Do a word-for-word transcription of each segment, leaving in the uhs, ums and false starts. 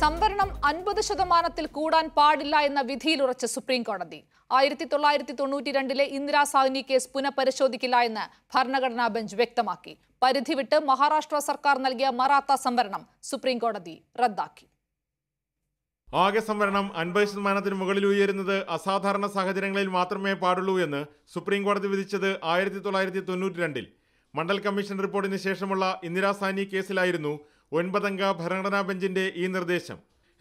സംവരണം അൻപത് ശതമാനത്തിൽ കൂടാൻ പാടില്ല എന്ന വിധിയിൽ ഉറച്ച സുപ്രീം കോടതി ആയിരത്തി തൊള്ളായിരത്തി തൊണ്ണൂറ്റി രണ്ടിലെ ഇന്ദിരാ സാഹ്നി കേസ് പുനഃപരിശോധിക്കില്ല എന്ന് ഭരണഘടനാ ബെഞ്ച് വ്യക്തമാക്കി. പരിധി വിട്ട് മഹാരാഷ്ട്ര സർക്കാർ നൽകിയ മറാത്ത സംവരണം സുപ്രീം കോടതി റദ്ദാക്കി. ആകെ സംവരണം അൻപത് ശതമാനത്തിന് മുകളിൽ ഉയരുന്നത് അസാധാരണ സാഹചര്യങ്ങളിൽ മാത്രമേ പാടുള്ളൂ എന്ന് സുപ്രീം കോടതി വിധിച്ചത് ആയിരത്തി തൊള്ളായിരത്തി തൊണ്ണൂറ്റി രണ്ടിൽ മണ്ഡൽ കമ്മീഷൻ റിപ്പോർട്ടിന് ശേഷമുള്ള ഇന്ദിരാ സാഹ്നി കേസിലായിരുന്നു ഒൻപതംഗ ഭരണഘടനാ ബെഞ്ചിന്റെ ഈ നിർദ്ദേശം.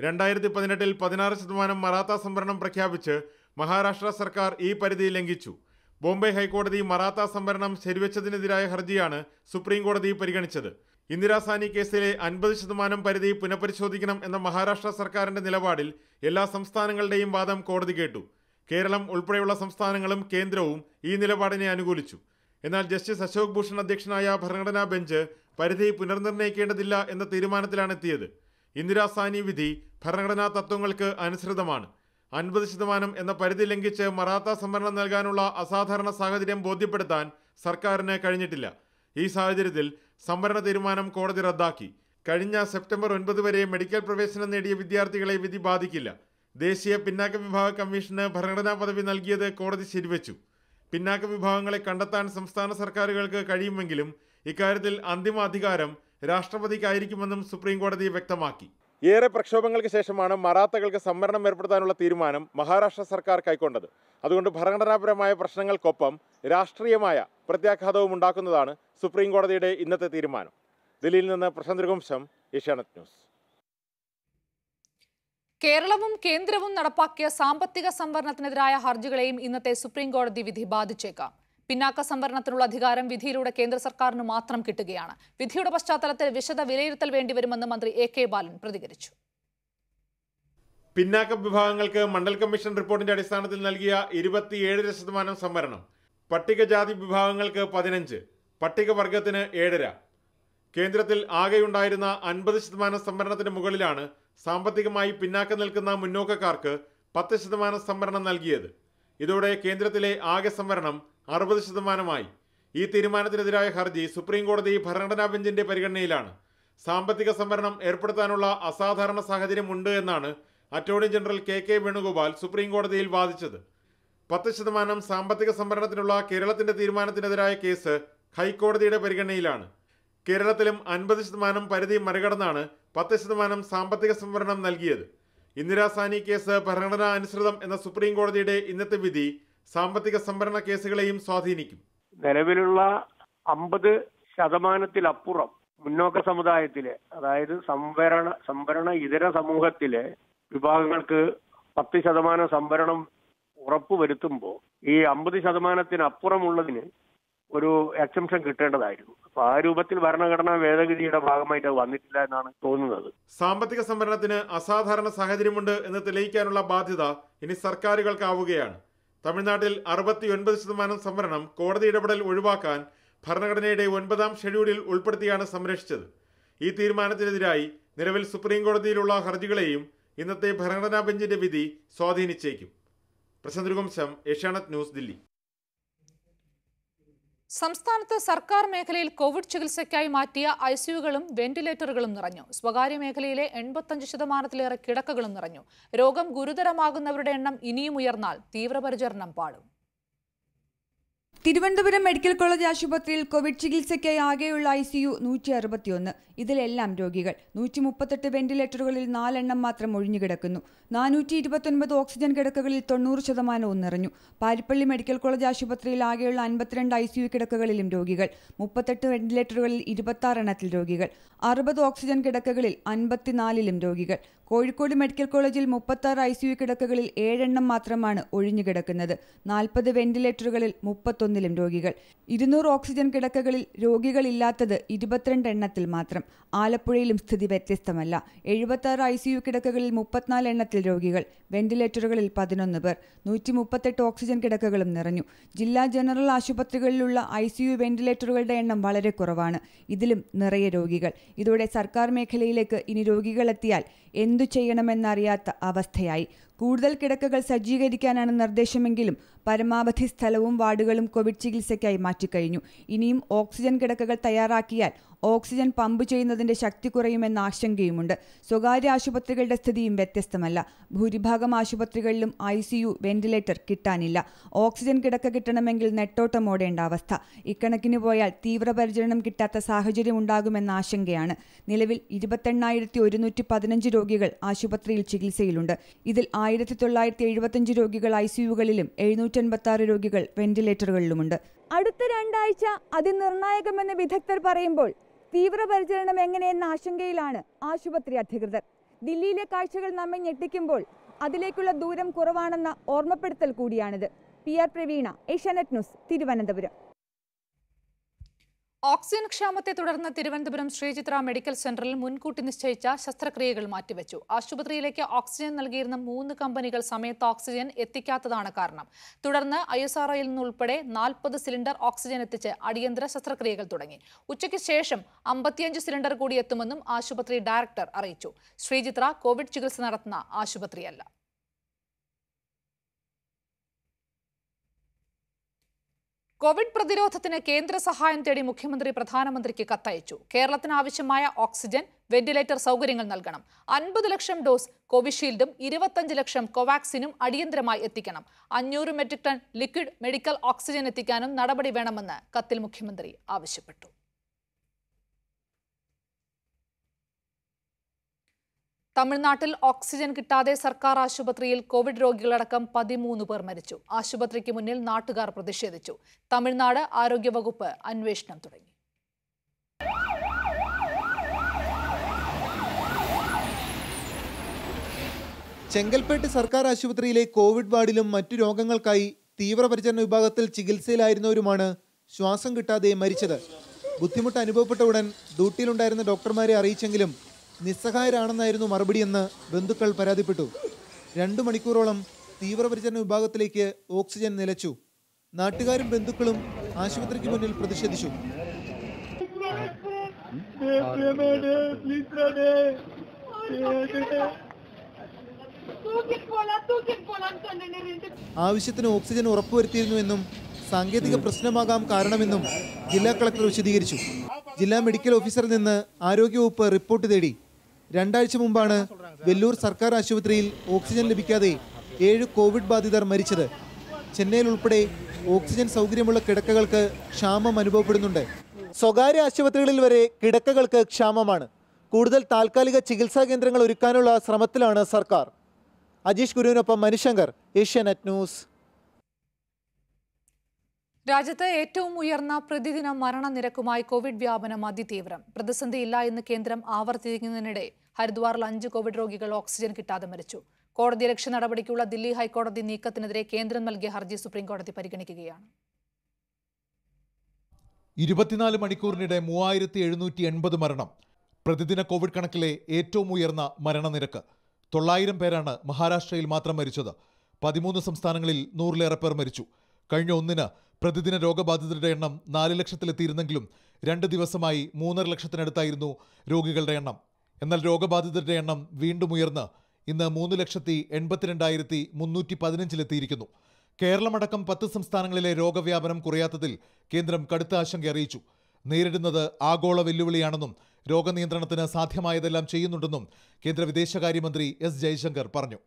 രണ്ടായിരത്തി പതിനെട്ടിൽ പതിനാറ് ശതമാനം മറാത്ത സംവരണം പ്രഖ്യാപിച്ച് മഹാരാഷ്ട്ര സർക്കാർ ഈ പരിധി ലംഘിച്ചു. ബോംബെ ഹൈക്കോടതി മറാത്ത സംവരണം ശരിവെച്ചതിനെതിരായ ഹർജിയാണ് സുപ്രീം കോടതി പരിഗണിച്ചത്. ഇന്ദിരാ സാഹ്നി കേസിലെ അൻപത് ശതമാനം പരിധി പുനഃപരിശോധിക്കണം എന്ന മഹാരാഷ്ട്ര സർക്കാരിന്റെ നിലപാടിൽ എല്ലാ സംസ്ഥാനങ്ങളുടെയും വാദം കോടതി കേട്ടു. കേരളം ഉൾപ്പെടെയുള്ള സംസ്ഥാനങ്ങളും കേന്ദ്രവും ഈ നിലപാടിനെ അനുകൂലിച്ചു. എന്നാൽ ജസ്റ്റിസ് അശോക് ഭൂഷൺ അധ്യക്ഷനായ ഭരണഘടനാ ബെഞ്ച് പരിധി പുനർനിർണ്ണയിക്കേണ്ടതില്ല എന്ന തീരുമാനത്തിലാണെത്തിയത്. ഇന്ദിരാ സാഹ്നി വിധി ഭരണഘടനാ തത്വങ്ങൾക്ക് അനുസൃതമാണ്. അൻപത് ശതമാനം എന്ന പരിധി ലംഘിച്ച് മറാത്ത സംവരണം നൽകാനുള്ള അസാധാരണ സാഹചര്യം ബോധ്യപ്പെടുത്താൻ സർക്കാരിന് കഴിഞ്ഞിട്ടില്ല. ഈ സാഹചര്യത്തിൽ സംവരണ തീരുമാനം കോടതി റദ്ദാക്കി. കഴിഞ്ഞ സെപ്റ്റംബർ ഒൻപത് വരെ മെഡിക്കൽ പ്രവേശനം നേടിയ വിദ്യാർത്ഥികളെ വിധി ബാധിക്കില്ല. ദേശീയ പിന്നാക്ക വിഭാഗ കമ്മീഷന് ഭരണഘടനാ പദവി നൽകിയത് കോടതി ശരിവെച്ചു. പിന്നാക്ക വിഭാഗങ്ങളെ കണ്ടെത്താൻ സംസ്ഥാന സർക്കാരുകൾക്ക് കഴിയുമെങ്കിലും ഇക്കാര്യത്തിൽ അന്തിമ അധികാരം രാഷ്ട്രപതിക്കായിരിക്കുമെന്നും സുപ്രീം കോടതി വ്യക്തമാക്കി. ഏറെ പ്രക്ഷോഭങ്ങൾക്ക് ശേഷമാണ് മറാത്തകൾക്ക് സംവരണം ഏർപ്പെടുത്താനുള്ള തീരുമാനം മഹാരാഷ്ട്ര സർക്കാർ കൈക്കൊണ്ടത്. അതുകൊണ്ട് ഭരണഘടനാപരമായ പ്രശ്നങ്ങൾക്കൊപ്പം രാഷ്ട്രീയമായ പ്രത്യാഘാതവും ഉണ്ടാക്കുന്നതാണ് സുപ്രീം കോടതിയുടെ ഇന്നത്തെ തീരുമാനം. ദില്ലിയിൽ നിന്ന് പ്രശാന്ത് രഘുവംശം, ഏഷ്യാനെറ്റ് ന്യൂസ്. കേരളവും കേന്ദ്രവും നടപ്പാക്കിയ സാമ്പത്തിക സംവരണത്തിനെതിരായ ഹർജികളെയും ഇന്നത്തെ സുപ്രീം കോടതി വിധി ബാധിച്ചേക്കാം. പിന്നാക്ക സംവരണത്തിനുള്ള അധികാരം വിധിയിലൂടെ കേന്ദ്ര സർക്കാരിന് മാത്രം കിട്ടുകയാണ്. വിധിയുടെ പശ്ചാത്തലത്തിൽ വിശദ വിലയിരുത്തൽ വേണ്ടിവരുമെന്ന് മന്ത്രി എ കെ ബാലൻ പ്രതികരിച്ചു. പിന്നാക്ക വിഭാഗങ്ങൾക്ക് മണ്ഡൽ കമ്മീഷൻ റിപ്പോർട്ടിന്റെ അടിസ്ഥാനത്തിൽ നൽകിയ ഇരുപത്തിയേഴര ശതമാനം സംവരണം, പട്ടികജാതി വിഭാഗങ്ങൾക്ക് പതിനഞ്ച്, പട്ടികവർഗത്തിന് ഏഴര. കേന്ദ്രത്തിൽ ആകെയുണ്ടായിരുന്ന അൻപത് ശതമാനം സംവരണത്തിന് മുകളിലാണ് സാമ്പത്തികമായി പിന്നാക്കം നിൽക്കുന്ന മുന്നോക്കക്കാർക്ക് പത്ത് ശതമാനം സംവരണം നൽകിയത്. ഇതോടെ കേന്ദ്രത്തിലെ ആകെ സംവരണം അറുപത് ശതമാനമായി. ഈ തീരുമാനത്തിനെതിരായ ഹർജി സുപ്രീം കോടതി ഭരണഘടനാ ബെഞ്ചിന്റെ പരിഗണനയിലാണ്. സാമ്പത്തിക സംവരണം ഏർപ്പെടുത്താനുള്ള അസാധാരണ സാഹചര്യമുണ്ട് എന്നാണ് attorney general K K Venugopal supreme കോടതിയിൽ വാദിച്ചത്. പത്ത് ശതമാനം സാമ്പത്തിക സംവരണത്തിനുള്ള കേരളത്തിന്റെ തീരുമാനത്തിനെതിരായ കേസ് ഹൈക്കോടതിയുടെ പരിഗണനയിലാണ്. കേരളത്തിലും അൻപത് ശതമാനം പരിധി മറികടന്നാണ് പത്ത് ശതമാനം സാമ്പത്തിക സംവരണം നൽകിയത്. ഇന്ദിരാ സാഹ്നി കേസ് ഭരണഘടനാ അനുസൃതം എന്ന സുപ്രീം കോടതിയുടെ ഇന്നത്തെ വിധി സാമ്പത്തിക സംവരണ കേസുകളെയും സ്വാധീനിക്കും. നിലവിലുള്ള അമ്പത് ശതമാനത്തിലപ്പുറം മുന്നോക്ക സമുദായത്തിലെ, അതായത് സംവരണ സംവരണ ഇതര സമൂഹത്തിലെ വിഭാഗങ്ങൾക്ക് പത്ത് ശതമാനം സംവരണം ഉറപ്പുവരുത്തുമ്പോൾ ഈ അമ്പത് ശതമാനത്തിനപ്പുറമുള്ളതിന് ഒരു എക്സംഷൻ കിട്ടേണ്ടതായിരുന്നു. അപ്പൊ ആ രൂപത്തിൽ ഭരണഘടനാ ഭേദഗതിയുടെ ഭാഗമായിട്ട് വന്നിട്ടില്ല എന്നാണ് തോന്നുന്നത്. സാമ്പത്തിക സംവരണത്തിന് അസാധാരണ സാഹചര്യമുണ്ട് എന്ന് തെളിയിക്കാനുള്ള ബാധ്യത ഇനി സർക്കാരുകൾക്കാവുകയാണ്. തമിഴ്നാട്ടിൽ അറുപത്തി ഒൻപത് ശതമാനം സംവരണം കോടതി ഇടപെടൽ ഒഴിവാക്കാൻ ഭരണഘടനയുടെ ഒൻപതാം ഷെഡ്യൂളിൽ ഉൾപ്പെടുത്തിയാണ് സംരക്ഷിച്ചത്. ഈ തീരുമാനത്തിനെതിരായി നിലവിൽ സുപ്രീം കോടതിയിലുള്ള ഹർജികളെയും ഇന്നത്തെ ഭരണഘടനാ ബെഞ്ചിന്റെ വിധി സ്വാധീനിച്ചേക്കും. പ്രശാന്ത് രഘുവംശം, ഏഷ്യാനെറ്റ് ന്യൂസ്, ദില്ലി. സംസ്ഥാനത്ത് സർക്കാർ മേഖലയിൽ കോവിഡ് ചികിത്സയ്ക്കായി മാറ്റിയ ഐസിയുകളും വെന്റിലേറ്ററുകളും നിറഞ്ഞു. സ്വകാര്യ മേഖലയിലെ എൺപത്തഞ്ച് ശതമാനത്തിലേറെ കിടക്കകളും നിറഞ്ഞു. രോഗം ഗുരുതരമാകുന്നവരുടെ എണ്ണം ഇനിയും ഉയർന്നാൽ തീവ്രപരിചരണം പാടും. തിരുവനന്തപുരം മെഡിക്കൽ കോളേജ് ആശുപത്രിയിൽ കോവിഡ് ചികിത്സയ്ക്കായി ആകെയുള്ള ഐ സി യു നൂറ്റി അറുപത്തിയൊന്ന്. ഇതിലെല്ലാം രോഗികൾ. നൂറ്റി മുപ്പത്തെട്ട് വെന്റിലേറ്ററുകളിൽ നാലെണ്ണം മാത്രം ഒഴിഞ്ഞുകിടക്കുന്നു. നാനൂറ്റി ഇരുപത്തൊൻപത് ഓക്സിജൻ കിടക്കകളിൽ തൊണ്ണൂറ് ശതമാനവും നിറഞ്ഞു. പാരിപ്പള്ളി മെഡിക്കൽ കോളേജ് ആശുപത്രിയിൽ ആകെയുള്ള അൻപത്തിരണ്ട് ഐ സി യു കിടക്കകളിലും രോഗികൾ. മുപ്പത്തെട്ട് വെന്റിലേറ്ററുകളിൽ ഇരുപത്താറെണ്ണത്തിൽ രോഗികൾ. അറുപത് ഓക്സിജൻ കിടക്കകളിൽ അൻപത്തിനാലിലും രോഗികൾ. കോഴിക്കോട് മെഡിക്കൽ കോളേജിൽ മുപ്പത്താറ് ഐ സി യു കിടക്കകളിൽ ഏഴെണ്ണം മാത്രമാണ് ഒഴിഞ്ഞുകിടക്കുന്നത്. നാൽപ്പത് വെന്റിലേറ്ററുകളിൽ മുപ്പത്തൊന്നിലും രോഗികൾ. ഇരുന്നൂറ് ഓക്സിജൻ കിടക്കകളിൽ രോഗികളില്ലാത്തത് ഇരുപത്തിരണ്ട് എണ്ണത്തിൽ മാത്രം. ആലപ്പുഴയിലും സ്ഥിതി വ്യത്യസ്തമല്ല. എഴുപത്താറ് ഐ സി യു കിടക്കകളിൽ മുപ്പത്തിനാല് എണ്ണത്തിൽ രോഗികൾ. വെന്റിലേറ്ററുകളിൽ പതിനൊന്ന് പേർ. നൂറ്റി മുപ്പത്തെട്ട് ഓക്സിജൻ കിടക്കകളും നിറഞ്ഞു. ജില്ലാ ജനറൽ ആശുപത്രികളിലുള്ള ഐ സി യു വെന്റിലേറ്ററുകളുടെ എണ്ണം വളരെ കുറവാണ്. ഇതിലും നിറയെ രോഗികൾ. ഇതോടെ സർക്കാർ മേഖലയിലേക്ക് ഇനി രോഗികളെത്തിയാൽ എന്തു ചെയ്യണമെന്നറിയാത്ത അവസ്ഥയായി. കൂടുതൽ കിടക്കകൾ സജ്ജീകരിക്കാനാണ് നിർദ്ദേശമെങ്കിലും പരമാവധി സ്ഥലവും വാർഡുകളും കോവിഡ് ചികിത്സയ്ക്കായി മാറ്റിക്കഴിഞ്ഞു. ഇനിയും ഓക്സിജൻ കിടക്കകൾ തയ്യാറാക്കിയാൽ ഓക്സിജൻ പമ്പ് ചെയ്യുന്നതിന്റെ ശക്തി കുറയുമെന്ന ആശങ്കയുമുണ്ട്. സ്വകാര്യ ആശുപത്രികളുടെ സ്ഥിതിയും വ്യത്യസ്തമല്ല. ഭൂരിഭാഗം ആശുപത്രികളിലും ഐ സി യു വെന്റിലേറ്റർ കിട്ടാനില്ല. ഓക്സിജൻ കിടക്ക കിട്ടണമെങ്കിൽ നെട്ടോട്ടമോടേണ്ട അവസ്ഥ. ഇക്കണക്കിന് പോയാൽ തീവ്രപരിചരണം കിട്ടാത്ത സാഹചര്യം ഉണ്ടാകുമെന്ന ആശങ്കയാണ്. നിലവിൽ ഇരുപത്തെണ്ണായിരത്തി ഒരുന്നൂറ്റി പതിനഞ്ച് രോഗികൾ ആശുപത്രിയിൽ ചികിത്സയിലുണ്ട്. ഇതിൽ ആയിരത്തി തൊള്ളായിരത്തി എഴുപത്തിയഞ്ച് രോഗികൾ ഐ സി യുകളിലും എഴുന്നൂറ്റി എൺപത്തി ആറ് രോഗികൾ വെന്റിലേറ്ററുകളിലുമുണ്ട്. അടുത്ത രണ്ടാഴ്ച അതിനിർണായകമെന്ന് വിദഗ്ധർ പറയുമ്പോൾ തീവ്രപരിചരണം എങ്ങനെയെന്ന ആശങ്കയിലാണ് ആശുപത്രി അധികൃതർ. ദില്ലിയിലെ കാഴ്ചകൾ നമ്മെ ഞെട്ടിക്കുമ്പോൾ അതിലേക്കുള്ള ദൂരം കുറവാണെന്ന ഓർമ്മപ്പെടുത്തൽ കൂടിയാണിത്. P R Praveena, Asianet news, Thiruvananthapuram. Oxygen ക്ഷാമത്തെ തുടർന്ന് തിരുവനന്തപുരം ശ്രീചിത്ര മെഡിക്കൽ സെന്ററിൽ മുൻകൂട്ടി നിശ്ചയിച്ച ശസ്ത്രക്രിയകൾ മാറ്റിവെച്ചു. ആശുപത്രിയിലേക്ക് ഓക്സിജൻ നൽകിയിരുന്ന മൂന്ന് കമ്പനികൾ സമയത്ത് ഓക്സിജൻ എത്തിക്കാത്തതാണ് കാരണം. തുടർന്ന് ഐ എസ് ആർ ഒയിൽ നിന്നുൾപ്പെടെ നാൽപ്പത് സിലിണ്ടർ ഓക്സിജൻ എത്തിച്ച് അടിയന്തര ശസ്ത്രക്രിയകൾ തുടങ്ങി. ഉച്ചയ്ക്ക് ശേഷം അമ്പത്തിയഞ്ച് സിലിണ്ടർ കൂടി എത്തുമെന്നും ആശുപത്രി ഡയറക്ടർ അറിയിച്ചു. ശ്രീചിത്ര കോവിഡ് ചികിത്സ നടത്തുന്ന ആശുപത്രിയല്ല. കോവിഡ് പ്രതിരോധത്തിന് കേന്ദ്ര സഹായം തേടി മുഖ്യമന്ത്രി പ്രധാനമന്ത്രിക്ക് കത്തയച്ചു. കേരളത്തിന് ആവശ്യമായ ഓക്സിജൻ, വെന്റിലേറ്റർ സൗകര്യങ്ങൾ നൽകണം. അൻപത് ലക്ഷം ഡോസ് കോവിഷീൽഡും ഇരുപത്തഞ്ച് ലക്ഷം കോവാക്സിനും അടിയന്തരമായി എത്തിക്കണം. അഞ്ഞൂറ് metric ton liquid medical oxygen എത്തിക്കാനും നടപടി വേണമെന്ന് കത്തിൽ മുഖ്യമന്ത്രി ആവശ്യപ്പെട്ടു. തമിഴ്നാട്ടിൽ ഓക്സിജൻ കിട്ടാതെ സർക്കാർ ആശുപത്രിയിൽ കോവിഡ് രോഗികളടക്കം പതിമൂന്ന് പേർ മരിച്ചു. ആശുപത്രിക്ക് മുന്നിൽ നാട്ടുകാർ പ്രതിഷേധിച്ചു. തമിഴ്നാട് ആരോഗ്യവകുപ്പ് അന്വേഷണം തുടങ്ങി. ചെങ്കൽപ്പേട്ട് സർക്കാർ ആശുപത്രിയിലെ കോവിഡ് വാർഡിലും മറ്റു രോഗങ്ങൾക്കായി തീവ്രപരിചരണ വിഭാഗത്തിൽ ചികിത്സയിലായിരുന്നവരുമാണ് ശ്വാസം കിട്ടാതെ മരിച്ചത്. ബുദ്ധിമുട്ട് അനുഭവപ്പെട്ട ഉടൻ ഡ്യൂട്ടിയിലുണ്ടായിരുന്ന ഡോക്ടർമാരെ അറിയിച്ചെങ്കിലും നിസ്സഹായരാണെന്നായിരുന്നു മറുപടിയെന്ന് ബന്ധുക്കൾ പരാതിപ്പെട്ടു. രണ്ടു മണിക്കൂറോളം തീവ്രപരിചരണ വിഭാഗത്തിലേക്ക് ഓക്സിജൻ നിലച്ചു. നാട്ടുകാരും ബന്ധുക്കളും ആശുപത്രിക്ക് മുന്നിൽ പ്രതിഷേധിച്ചു. ആവശ്യത്തിന് ഓക്സിജൻ ഉറപ്പുവരുത്തിയിരുന്നുവെന്നും സാങ്കേതിക പ്രശ്നമാകാം കാരണമെന്നും ജില്ലാ കളക്ടർ വിശദീകരിച്ചു. ജില്ലാ മെഡിക്കൽ ഓഫീസറിൽ നിന്ന് ആരോഗ്യവകുപ്പ് റിപ്പോർട്ട് തേടി. രണ്ടാഴ്ച മുമ്പാണ് വെല്ലൂർ സർക്കാർ ആശുപത്രിയിൽ ഓക്സിജൻ ലഭിക്കാതെ ഏഴ് കോവിഡ് ബാധിതർ മരിച്ചത്. ചെന്നൈയിൽ ഉൾപ്പെടെ ഓക്സിജൻ സൗകര്യമുള്ള കിടക്കകൾക്ക് ക്ഷാമം അനുഭവപ്പെടുന്നുണ്ട്. സ്വകാര്യ ആശുപത്രികളിൽ വരെ കിടക്കകൾക്ക് ക്ഷാമമാണ്. കൂടുതൽ താൽക്കാലിക ചികിത്സാ കേന്ദ്രങ്ങൾ ഒരുക്കാനുള്ള ശ്രമത്തിലാണ് സർക്കാർ. അജീഷ് ഗുരുവിനൊപ്പം മനുശങ്കർ, ഏഷ്യാനെറ്റ് ന്യൂസ്. രാജ്യത്ത് ഏറ്റവും ഉയർന്ന പ്രതിദിന മരണനിരക്കുമായി കോവിഡ് വ്യാപനം അതിതീവ്രം. പ്രതിസന്ധിയില്ല എന്ന് കേന്ദ്രം ആവർത്തിക്കുന്നതിനിടെ ഹരിദ്വാറിൽ അഞ്ച് കോവിഡ് രോഗികൾ ഓക്സിജൻ കിട്ടാതെ മരിച്ചു. കോടതി രക്ഷ നടപടിക്കുള്ള ദില്ലി ഹൈക്കോടതി നീക്കത്തിനെതിരെ കേന്ദ്രം നൽകിയ ഹർജി സുപ്രീംകോടതി പരിഗണിക്കുകയാണ്. ഇരുപത്തിനാല് മണിക്കൂറിനിടെ മൂവായിരത്തി എഴുന്നൂറ്റി എൺപത് മരണം. പ്രതിദിന കോവിഡ് കണക്കിലെ ഏറ്റവും ഉയർന്ന മരണനിരക്ക്. തൊള്ളായിരം പേരാണ് മഹാരാഷ്ട്രയിൽ മാത്രം മരിച്ചത്. പതിമൂന്ന് സംസ്ഥാനങ്ങളിൽ നൂറിലേറെ പേർ മരിച്ചു. കഴിഞ്ഞ ഒന്നിന് പ്രതിദിന രോഗബാധിതരുടെ എണ്ണം നാല് ലക്ഷത്തിലെത്തിയിരുന്നെങ്കിലും രണ്ട് ദിവസമായി മൂന്നര ലക്ഷത്തിനടുത്തായിരുന്നു രോഗികളുടെ എണ്ണം. എന്നാൽ രോഗബാധിതരുടെ എണ്ണം വീണ്ടും ഉയർന്ന് ഇന്ന് മൂന്ന് ലക്ഷത്തി എൺപത്തിരണ്ടായിരത്തി മുന്നൂറ്റി പതിനഞ്ചിലെത്തിയിരിക്കുന്നു. കേരളമടക്കം പത്ത് സംസ്ഥാനങ്ങളിലെ രോഗവ്യാപനം കുറയാത്തതിൽ കേന്ദ്രം കടുത്ത ആശങ്ക അറിയിച്ചു. നേരിടുന്നത് ആഗോള വെല്ലുവിളിയാണെന്നും രോഗനിയന്ത്രണത്തിന് സാധ്യമായതെല്ലാം ചെയ്യുന്നുണ്ടെന്നും കേന്ദ്ര വിദേശകാര്യമന്ത്രി എസ് ജയശങ്കർ പറഞ്ഞു.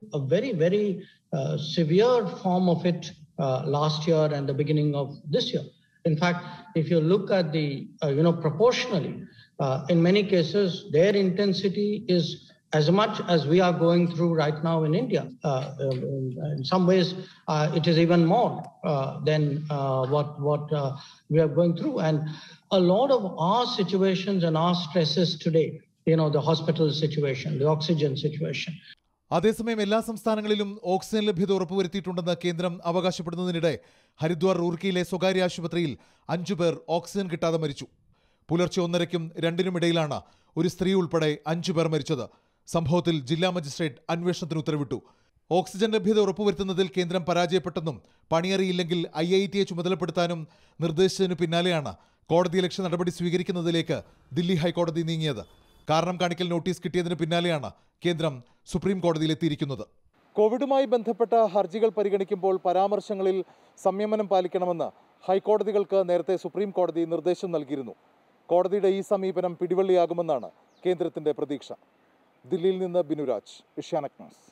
Uh, last year and the beginning of this year. In fact, if you look at the, uh, you know, proportionally, uh, in many cases, their intensity is as much as we are going through right now in India. Uh, in some ways, uh, it is even more uh, than uh, what, what uh, we are going through. And a lot of our situations and our stresses today, you know, the hospital situation, the oxygen situation. അതേസമയം എല്ലാ സംസ്ഥാനങ്ങളിലും oxygen ലഭ്യത ഉറപ്പുവരുത്തിയിട്ടുണ്ടെന്ന് കേന്ദ്രം അവകാശപ്പെടുന്നതിനിടെ ഹരിദ്വാർ റൂർക്കിയിലെ സ്വകാര്യ ആശുപത്രിയിൽ അഞ്ചു പേർ oxygen കിട്ടാതെ മരിച്ചു. പുലർച്ചെ ഒന്നരയ്ക്കും രണ്ടിനുമിടയിലാണ് ഒരു സ്ത്രീ ഉൾപ്പെടെ അഞ്ചു പേർ മരിച്ചത്. സംഭവത്തിൽ ജില്ലാ മജിസ്ട്രേറ്റ് അന്വേഷണത്തിന് ഉത്തരവിട്ടു. ഓക്സിജൻ ലഭ്യത ഉറപ്പുവരുത്തുന്നതിൽ കേന്ദ്രം പരാജയപ്പെട്ടെന്നും പണിയറിയില്ലെങ്കിൽ ഐ ഐ ടിയെ ചുമതലപ്പെടുത്താനും നിർദ്ദേശിച്ചതിനു പിന്നാലെയാണ് കോടതിയലക്ഷ്യ നടപടി സ്വീകരിക്കുന്നതിലേക്ക് ദില്ലി ഹൈക്കോടതി നീങ്ങിയത്. കാരണം കാണിക്കൽ നോട്ടീസ് കിട്ടിയതിന് പിന്നാലെയാണ് കേന്ദ്രം സുപ്രീം കോടതിയിലെത്തിയിരിക്കുന്നത്. കോവിഡുമായി ബന്ധപ്പെട്ട ഹർജികൾ പരിഗണിക്കുമ്പോൾ പരാമർശങ്ങളിൽ സംയമനം പാലിക്കണമെന്ന് ഹൈക്കോടതികൾക്ക് നേരത്തെ സുപ്രീം കോടതി നിർദ്ദേശം നൽകിയിരുന്നു. കോടതിയുടെ ഈ സമീപനം പിടിവള്ളിയാകുമെന്നാണ് കേന്ദ്രത്തിന്റെ പ്രതീക്ഷ. ദില്ലിയിൽ നിന്ന് ബിനുരാജ്, ഏഷ്യാനെറ്റ് ന്യൂസ്.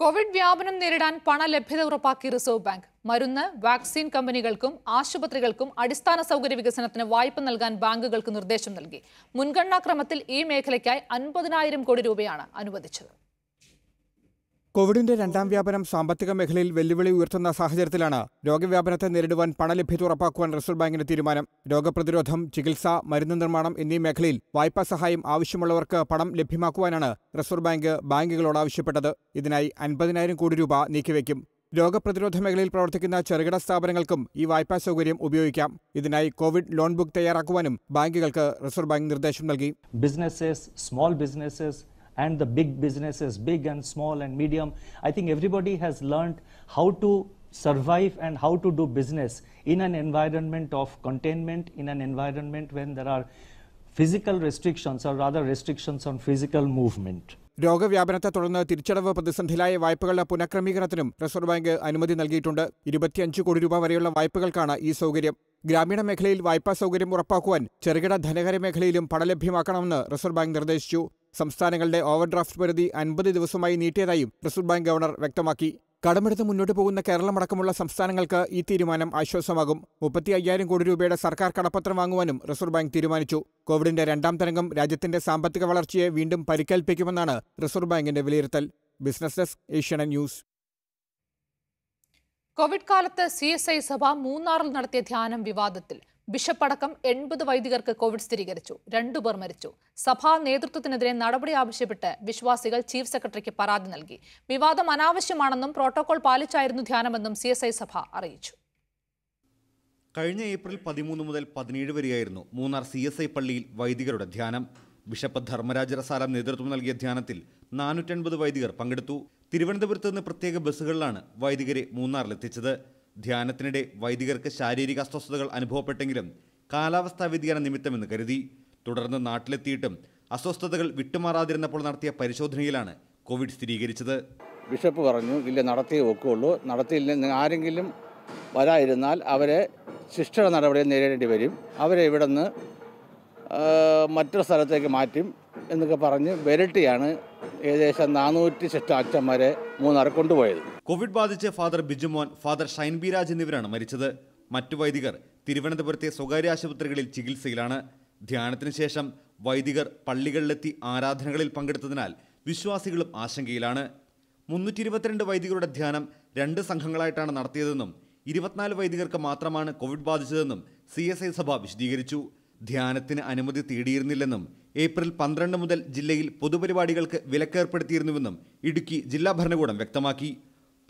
കോവിഡ് വ്യാപനം നേരിടാൻ പണലഭ്യത ഉറപ്പാക്കി റിസർവ് ബാങ്ക്. മരുന്ന്, വാക്സിൻ കമ്പനികൾക്കും ആശുപത്രികൾക്കും അടിസ്ഥാന സൗകര്യ വികസനത്തിന് വായ്പ നൽകാൻ ബാങ്കുകൾക്ക് നിർദ്ദേശം നൽകി. മുൻഗണനാക്രമത്തിൽ ഈ മേഖലയ്ക്കായി അൻപതിനായിരം കോടി രൂപയാണ് അനുവദിച്ചത്. കോവിഡിന്റെ രണ്ടാം വ്യാപനം സാമ്പത്തിക മേഖലയിൽ വെല്ലുവിളി ഉയർത്തുന്ന സാഹചര്യത്തിലാണ് രോഗവ്യാപനത്തെ നേരിടുവാൻ പണലഭ്യത ഉറപ്പാക്കുവാൻ റിസർവ് ബാങ്കിന്റെ തീരുമാനം. രോഗപ്രതിരോധം, ചികിത്സ, മരുന്ന് നിർമ്മാണം എന്നീ മേഖലയിൽ വായ്പാ സഹായം ആവശ്യമുള്ളവർക്ക് പണം ലഭ്യമാക്കുവാനാണ് റിസർവ് ബാങ്ക് ബാങ്കുകളോട് ആവശ്യപ്പെട്ടത്. ഇതിനായി അൻപതിനായിരം കോടി രൂപ നീക്കിവെക്കും. രോഗപ്രതിരോധ മേഖലയിൽ പ്രവർത്തിക്കുന്ന ചെറുകിട സ്ഥാപനങ്ങൾക്കും ഈ വായ്പാ സൗകര്യം ഉപയോഗിക്കാം. ഇതിനായി കോവിഡ് ലോൺ ബുക്ക് തയ്യാറാക്കുവാനും ബാങ്കുകൾക്ക് റിസർവ് ബാങ്ക് നിർദ്ദേശം നൽകി. Businesses, small businesses and the big businesses, big and small and medium, I think everybody has learned how to survive and how to do business in an environment of containment, in an environment when there are physical restrictions, or rather restrictions on physical movement. രോഗവ്യാപനത്തെ തുടർന്ന് തിരിച്ചടവ് പ്രതിസന്ധിയിലായ വായ്പകളുടെ പുനഃക്രമീകരണത്തിനും reserve bank അനുമതി നൽകിയിട്ടുണ്ട്. ഇരുപത്തിയഞ്ച് കോടി രൂപ വരെയുള്ള വായ്പകൾക്കാണ് ഈ സൗകര്യം. ഗ്രാമീണ മേഖലയിൽ വായ്പാ സൗകര്യം ഉറപ്പാക്കുവാൻ ചെറുകിട ധനകര മേഖലയിലും പണം ലഭ്യമാക്കണമെന്ന് റിസർവ് ബാങ്ക് നിർദ്ദേശിച്ചു. സംസ്ഥാനങ്ങളുടെ ഓവർഡ്രാഫ്റ്റ് പരിധി അൻപത് ദിവസമായി നീട്ടിയതായും റിസർവ് ബാങ്ക് ഗവർണർ വ്യക്തമാക്കി. കടമെടുത്ത് മുന്നോട്ട് പോകുന്ന കേരളമടക്കമുള്ള സംസ്ഥാനങ്ങൾക്ക് ഈ തീരുമാനം ആശ്വാസമാകും. മുപ്പത്തി അയ്യായിരം കോടി രൂപയുടെ സർക്കാർ കടപ്പത്രം വാങ്ങുവാനും റിസർവ് ബാങ്ക് തീരുമാനിച്ചു. കോവിഡിന്റെ രണ്ടാം തരംഗം രാജ്യത്തിന്റെ സാമ്പത്തിക വളർച്ചയെ വീണ്ടും പരിക്കേൽപ്പിക്കുമെന്നാണ് റിസർവ് ബാങ്കിന്റെ വിലയിരുത്തൽ. Business desk, Asianet news. Covid കാലത്ത് സി എസ് ഐ സഭ മൂന്നാറിൽ നടത്തിയ ധ്യാനം വിവാദത്തിൽ ബിഷപ്പ് അടക്കം എൺപത് വൈദികർക്ക് കോവിഡ് സ്ഥിരീകരിച്ചു. രണ്ടുപേർ മരിച്ചു. സഭാ നേതൃത്വത്തിനെതിരെ നടപടി ആവശ്യപ്പെട്ട് വിശ്വാസികൾ ചീഫ് സെക്രട്ടറിക്ക് പരാതി നൽകി. വിവാദം അനാവശ്യമാണെന്നും പ്രോട്ടോകോൾ പാലിച്ചായിരുന്നു ധ്യാനമെന്നും സി എസ് ഐ സഭ അറിയിച്ചു. കഴിഞ്ഞ ഏപ്രിൽ പതിമൂന്ന് മുതൽ പതിനേഴ് വരെയായിരുന്നു മൂന്നാർ സി എസ് ഐ പള്ളിയിൽ വൈദികരുടെ ധ്യാനം. ബിഷപ്പ് ധർമ്മരാജരസാലം നേതൃത്വം നൽകിയ ധ്യാനത്തിൽ നാനൂറ്റൻപത് വൈദികർ പങ്കെടുത്തു. തിരുവനന്തപുരത്ത് നിന്ന് പ്രത്യേക ബസ്സുകളിലാണ് വൈദികരെ മൂന്നാറിലെത്തിച്ചത്. ധ്യാനത്തിനിടെ വൈദികർക്ക് ശാരീരിക അസ്വസ്ഥതകൾ അനുഭവപ്പെട്ടെങ്കിലും കാലാവസ്ഥാ വ്യതിയാന നിമിത്തമെന്ന് കരുതി. തുടർന്ന് നാട്ടിലെത്തിയിട്ടും അസ്വസ്ഥതകൾ വിട്ടുമാറാതിരുന്നപ്പോൾ നടത്തിയ പരിശോധനയിലാണ് കോവിഡ് സ്ഥിരീകരിച്ചത്. ബിഷപ്പ് പറഞ്ഞു, ഇല്ല നടത്തിയേ ഒക്കുള്ളൂ, നടത്തിയില്ല ആരെങ്കിലും വരാതിരുന്നാൽ അവരെ ശിക്ഷ നടപടി നേരിടേണ്ടി വരും, അവരെ ഇവിടെ നിന്ന് മറ്റൊരു സ്ഥലത്തേക്ക് മാറ്റും എന്നൊക്കെ പറഞ്ഞ് വിരട്ടിയാണ് ഏകദേശം നാനൂറ്റി ശിഷ്ട അച്ഛന്മാരെ മൂന്നാർ കൊണ്ടുപോയത്. കോവിഡ് ബാധിച്ച് father Bijumon, father Shine B Raj എന്നിവരാണ് മരിച്ചത്. മറ്റു വൈദികർ തിരുവനന്തപുരത്തെ സ്വകാര്യ ആശുപത്രികളിൽ ചികിത്സയിലാണ്. ധ്യാനത്തിന് ശേഷം വൈദികർ പള്ളികളിലെത്തി ആരാധനകളിൽ പങ്കെടുത്തതിനാൽ വിശ്വാസികളും ആശങ്കയിലാണ്. മുന്നൂറ്റി ഇരുപത്തിരണ്ട് വൈദികരുടെ ധ്യാനം രണ്ട് സംഘങ്ങളായിട്ടാണ് നടത്തിയതെന്നും ഇരുപത്തിനാല് വൈദികർക്ക് മാത്രമാണ് കോവിഡ് ബാധിച്ചതെന്നും സി എസ് ഐ സഭ വിശദീകരിച്ചു. ധ്യാനത്തിന് അനുമതി തേടിയിരുന്നില്ലെന്നും ഏപ്രിൽ പന്ത്രണ്ട് മുതൽ ജില്ലയിൽ പൊതുപരിപാടികൾക്ക് വിലക്കേർപ്പെടുത്തിയിരുന്നുവെന്നും ഇടുക്കി ജില്ലാ ഭരണകൂടം വ്യക്തമാക്കി.